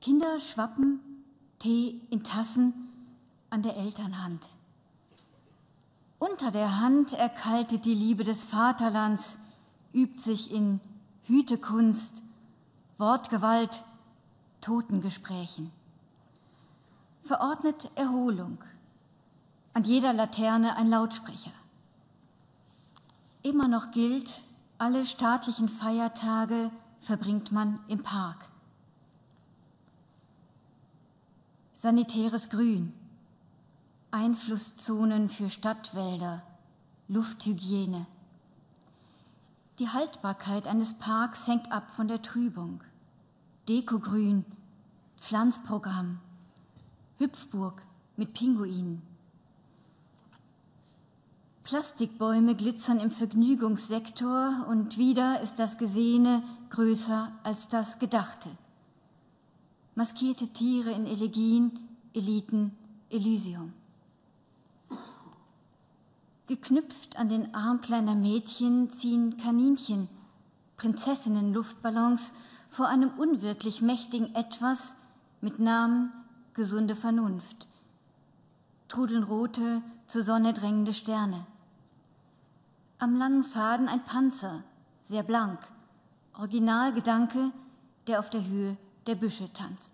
Kinder schwappen Tee in Tassen an der Elternhand. Unter der Hand erkaltet die Liebe des Vaterlands, übt sich in Hütekunst, Wortgewalt, Totengesprächen. Verordnet Erholung. An jeder Laterne ein Lautsprecher. Immer noch gilt, alle staatlichen Feiertage verbringt man im Park. Sanitäres Grün, Einflusszonen für Stadtwälder, Lufthygiene. Die Haltbarkeit eines Parks hängt ab von der Trübung. Dekogrün, Pflanzprogramm, Hüpfburg mit Pinguinen. Plastikbäume glitzern im Vergnügungssektor und wieder ist das Gesehene größer als das Gedachte. Maskierte Tiere in Elegien, Eliten, Elysium. Geknüpft an den Arm kleiner Mädchen ziehen Kaninchen, Prinzessinnen Luftballons vor einem unwirklich mächtigen Etwas mit Namen gesunde Vernunft. Trudeln rote, zur Sonne drängende Sterne. Am langen Faden ein Panzer, sehr blank, Originalgedanke, der auf der Höhe der Büsche tanzt.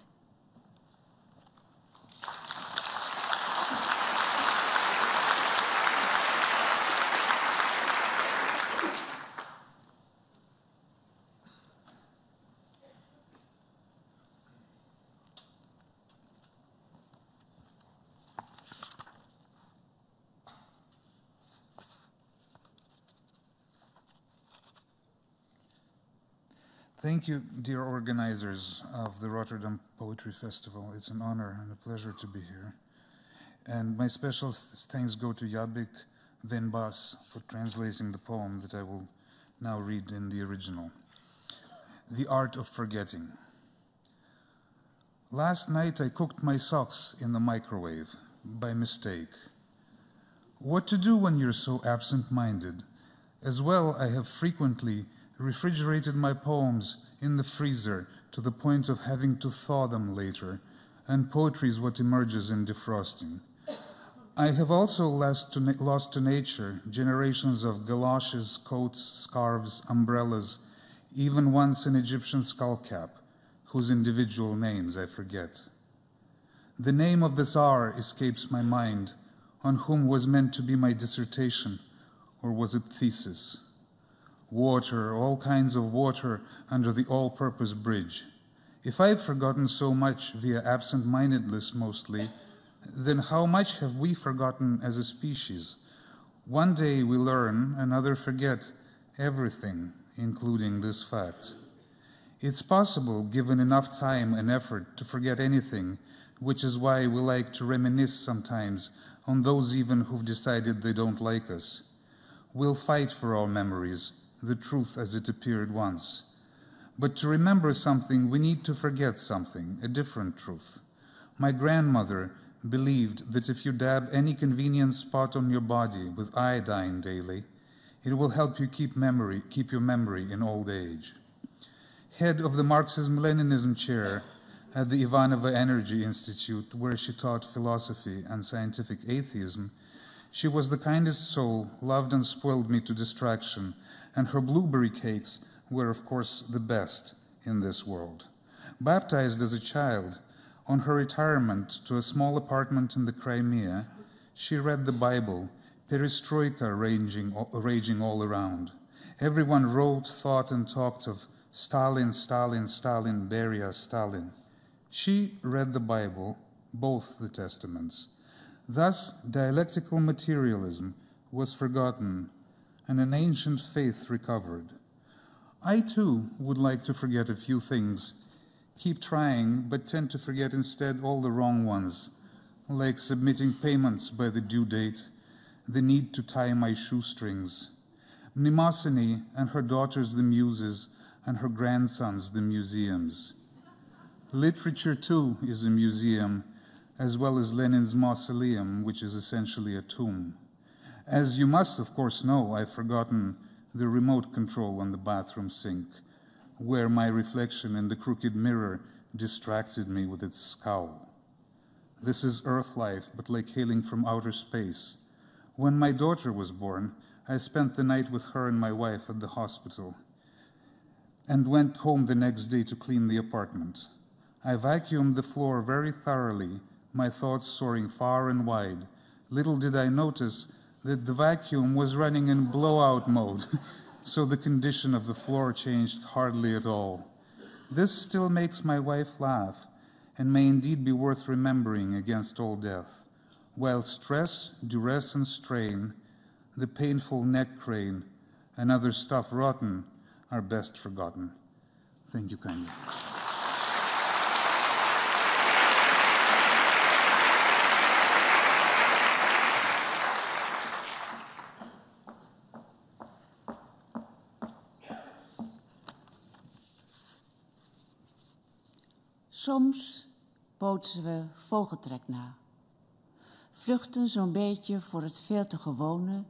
Thank you, dear organizers of the Rotterdam Poetry Festival. It's an honor and a pleasure to be here. And my special thanks go to Jabik Venbas for translating the poem that I will now read in the original. The Art of Forgetting. Last night I cooked my socks in the microwave, by mistake. What to do when you're so absent-minded? As well, I have frequently refrigerated my poems in the freezer to the point of having to thaw them later, and poetry is what emerges in defrosting. I have also lost to, lost to nature generations of galoshes, coats, scarves, umbrellas, even once an Egyptian skullcap, whose individual names I forget. The name of the Tsar escapes my mind, on whom was meant to be my dissertation, or was it thesis? Water, all kinds of water under the all-purpose bridge. If I've forgotten so much via absent-mindedness mostly, then how much have we forgotten as a species? One day we learn, another forget everything, including this fact. It's possible, given enough time and effort, to forget anything, which is why we like to reminisce sometimes on those even who've decided they don't like us. We'll fight for our memories, the truth as it appeared once. But to remember something, we need to forget something, a different truth. My grandmother believed that if you dab any convenient spot on your body with iodine daily, it will help you keep memory, keep your memory in old age. Head of the Marxism-Leninism chair at the Ivanova Energy Institute, where she taught philosophy and scientific atheism, she was the kindest soul, loved and spoiled me to distraction, and her blueberry cakes were, of course, the best in this world. Baptized as a child, on her retirement to a small apartment in the Crimea, she read the Bible, perestroika raging, raging all around. Everyone wrote, thought, and talked of Stalin, Stalin, Stalin, Beria, Stalin. She read the Bible, both the testaments. Thus, dialectical materialism was forgotten, and an ancient faith recovered. I, too, would like to forget a few things, keep trying, but tend to forget instead all the wrong ones, like submitting payments by the due date, the need to tie my shoestrings. Mnemosyne and her daughters the muses, and her grandsons the museums. Literature, too, is a museum, as well as Lenin's mausoleum, which is essentially a tomb. As you must, of course, know, I've forgotten the remote control on the bathroom sink, where my reflection in the crooked mirror distracted me with its scowl. This is earth life, but like hailing from outer space. When my daughter was born, I spent the night with her and my wife at the hospital and went home the next day to clean the apartment. I vacuumed the floor very thoroughly, my thoughts soaring far and wide. Little did I notice that the vacuum was running in blowout mode, so the condition of the floor changed hardly at all. This still makes my wife laugh, and may indeed be worth remembering against all death. While stress, duress, and strain, the painful neck crane, and other stuff rotten, are best forgotten. Thank you kindly. Soms bootsen we vogeltrek na. Vluchten zo'n beetje voor het veel te gewone.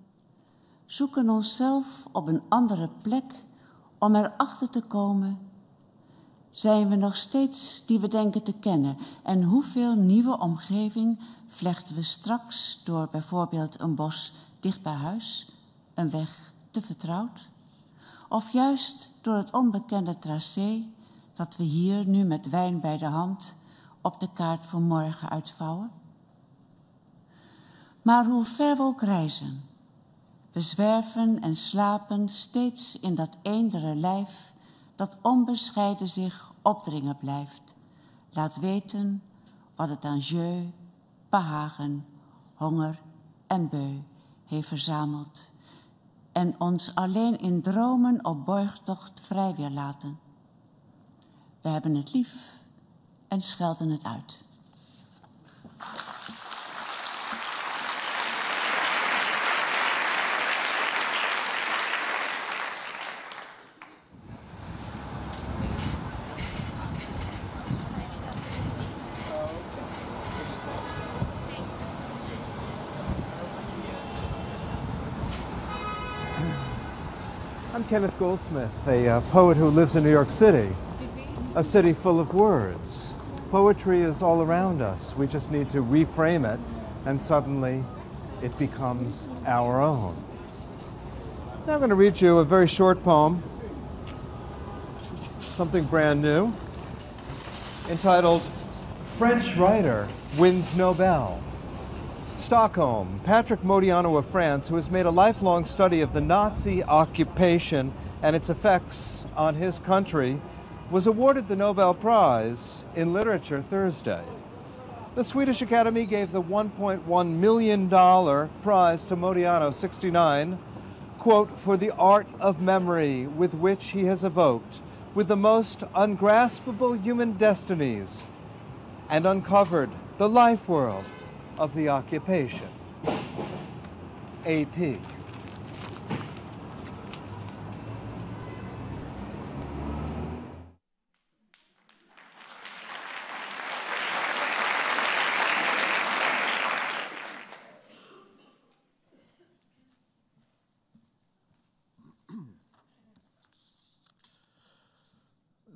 Zoeken onszelf op een andere plek om erachter te komen. Zijn we nog steeds die we denken te kennen? En hoeveel nieuwe omgeving vlechten we straks door bijvoorbeeld een bos dicht bij huis, een weg te vertrouwd? Of juist door het onbekende tracé dat we hier nu met wijn bij de hand op de kaart voor morgen uitvouwen? Maar hoe ver we ook reizen, we zwerven en slapen steeds in dat eendere lijf dat onbescheiden zich opdringen blijft. Laat weten wat het aan jeu, behagen, honger en beu heeft verzameld en ons alleen in dromen op borgtocht vrij weer laten. We hebben het lief en schelden het uit. I'm Kenneth Goldsmith, a uh, poet who lives in New York City. A city full of words. Poetry is all around us. We just need to reframe it, and suddenly it becomes our own. Now I'm going to read you a very short poem, something brand new, entitled French Writer Wins Nobel. Stockholm, Patrick Modiano of France, who has made a lifelong study of the Nazi occupation and its effects on his country, was awarded the Nobel Prize in Literature Thursday. The Swedish Academy gave the one point one million dollar prize to Modiano, sixty-nine, quote, for the art of memory with which he has evoked, with the most ungraspable human destinies, and uncovered the life world of the occupation. A P.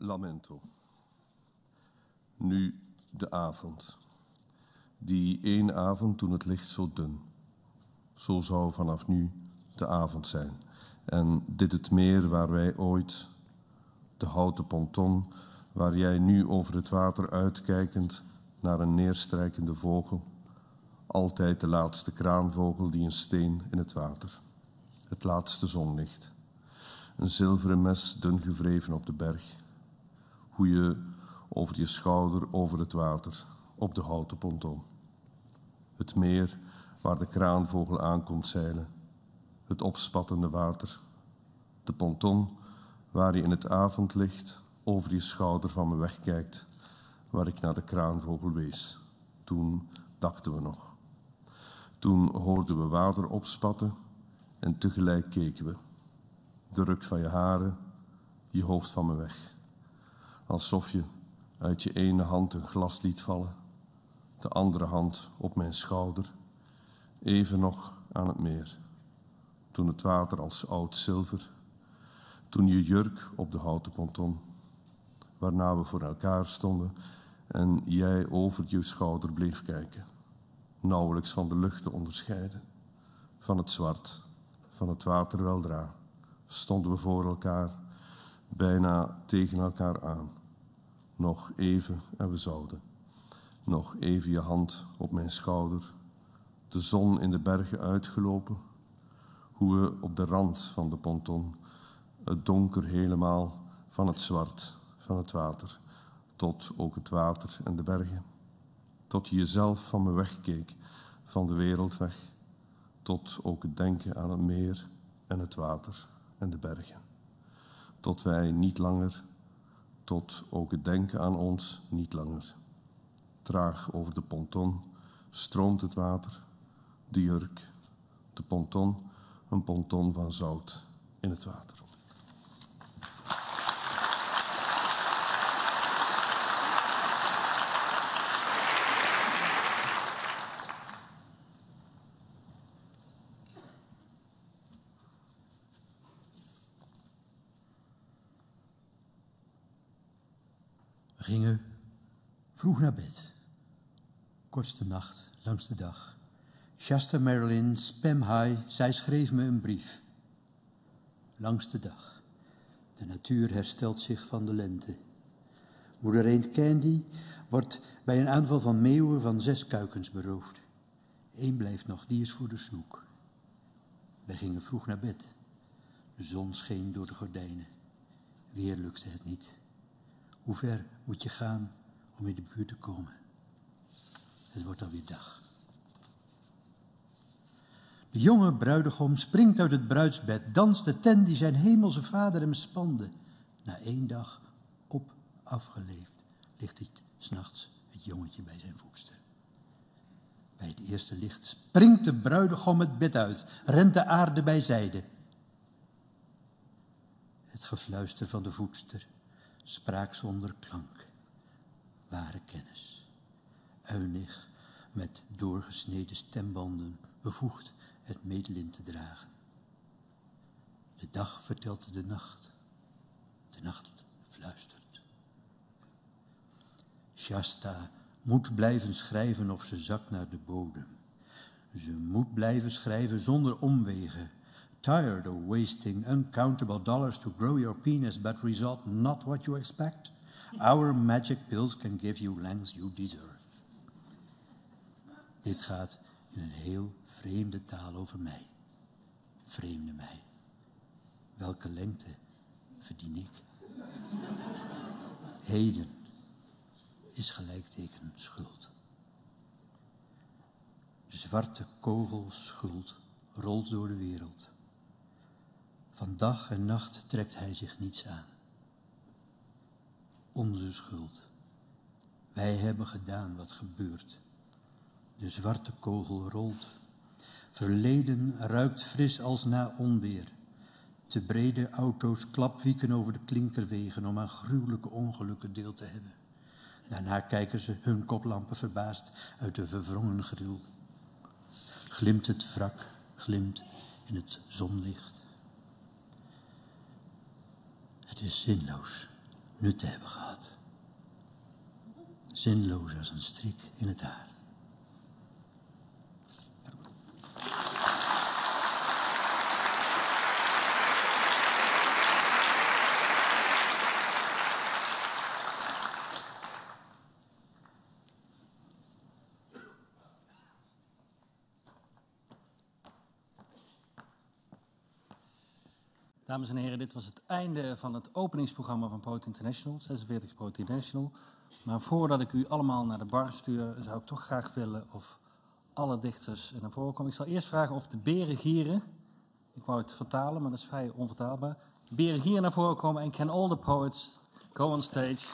Lamento. Nu de avond. Die één avond toen het licht zo dun. Zo zou vanaf nu de avond zijn. En dit het meer waar wij ooit, de houten ponton, waar jij nu over het water uitkijkend naar een neerstrijkende vogel, altijd de laatste kraanvogel die een steen in het water. Het laatste zonlicht. Een zilveren mes dun gewreven op de berg. Hoe je over je schouder, over het water, op de houten ponton. Het meer waar de kraanvogel aankomt zeilen. Het opspattende water. De ponton waar je in het avondlicht over je schouder van me wegkijkt. Waar ik naar de kraanvogel wees. Toen dachten we nog. Toen hoorden we water opspatten en tegelijk keken we. De ruk van je haren, je hoofd van me weg. Alsof je uit je ene hand een glas liet vallen, de andere hand op mijn schouder, even nog aan het meer. Toen het water als oud zilver, toen je jurk op de houten ponton. waarna we voor elkaar stonden en jij over je schouder bleef kijken. Nauwelijks van de lucht te onderscheiden. Van het zwart, van het water weldra, stonden we voor elkaar, bijna tegen elkaar aan. Nog even en we zouden. Nog even je hand op mijn schouder. De zon in de bergen uitgelopen. Hoe we op de rand van de ponton, het donker helemaal, van het zwart, van het water, tot ook het water en de bergen. Tot je jezelf van me wegkeek, van de wereld weg. Tot ook het denken aan het meer en het water en de bergen. Tot wij niet langer, tot ook het denken aan ons niet langer. Traag over de ponton stroomt het water, de jurk, de ponton, een ponton van zout in het water. We gingen vroeg naar bed. Kortste nacht, langste dag. Shasta Marilyn, Spam High, zij schreef me een brief. Langste dag. De natuur herstelt zich van de lente. Moeder Eend Candy wordt bij een aanval van meeuwen van zes kuikens beroofd. Eén blijft nog, die is voor de snoek. Wij gingen vroeg naar bed. De zon scheen door de gordijnen. Weer lukte het niet. Hoe ver moet je gaan om in de buurt te komen? Het wordt alweer dag. De jonge bruidegom springt uit het bruidsbed, danst de tent die zijn hemelse vader hem spande. Na één dag op afgeleefd ligt hij 's nachts het jongetje bij zijn voedster. Bij het eerste licht springt de bruidegom het bed uit, rent de aarde bijzijde. Het gefluister van de voedster, spraak zonder klank, ware kennis. Uinig, met doorgesneden stembanden, bevoegd het medelint te dragen. De dag vertelt de nacht, de nacht fluistert. Shasta moet blijven schrijven of ze zakt naar de bodem. Ze moet blijven schrijven zonder omwegen. Tired of wasting uncountable dollars to grow your penis but result not what you expect? Our magic pills can give you length you deserve. Dit gaat in een heel vreemde taal over mij. Vreemde mij. Welke lengte verdien ik? Heden is gelijkteken schuld. De zwarte kogel schuld rolt door de wereld. Van dag en nacht trekt hij zich niets aan. Onze schuld. Wij hebben gedaan wat gebeurt. De zwarte kogel rolt. Verleden ruikt fris als na onweer. Te brede auto's klapwieken over de klinkerwegen om aan gruwelijke ongelukken deel te hebben. Daarna kijken ze hun koplampen verbaasd uit de verwrongen gril. Glimt het wrak, glimt in het zonlicht. Het is zinloos nut te hebben gehad. Zinloos als een strik in het haar. Dames en heren, dit was het einde van het openingsprogramma van Poetry International, zesenveertig Poetry International. Maar voordat ik u allemaal naar de bar stuur, zou ik toch graag willen of alle dichters naar voren komen. Ik zal eerst vragen of de beren gieren, ik wou het vertalen, maar dat is vrij onvertaalbaar. Beren gieren naar voren komen en can all the poets go on stage.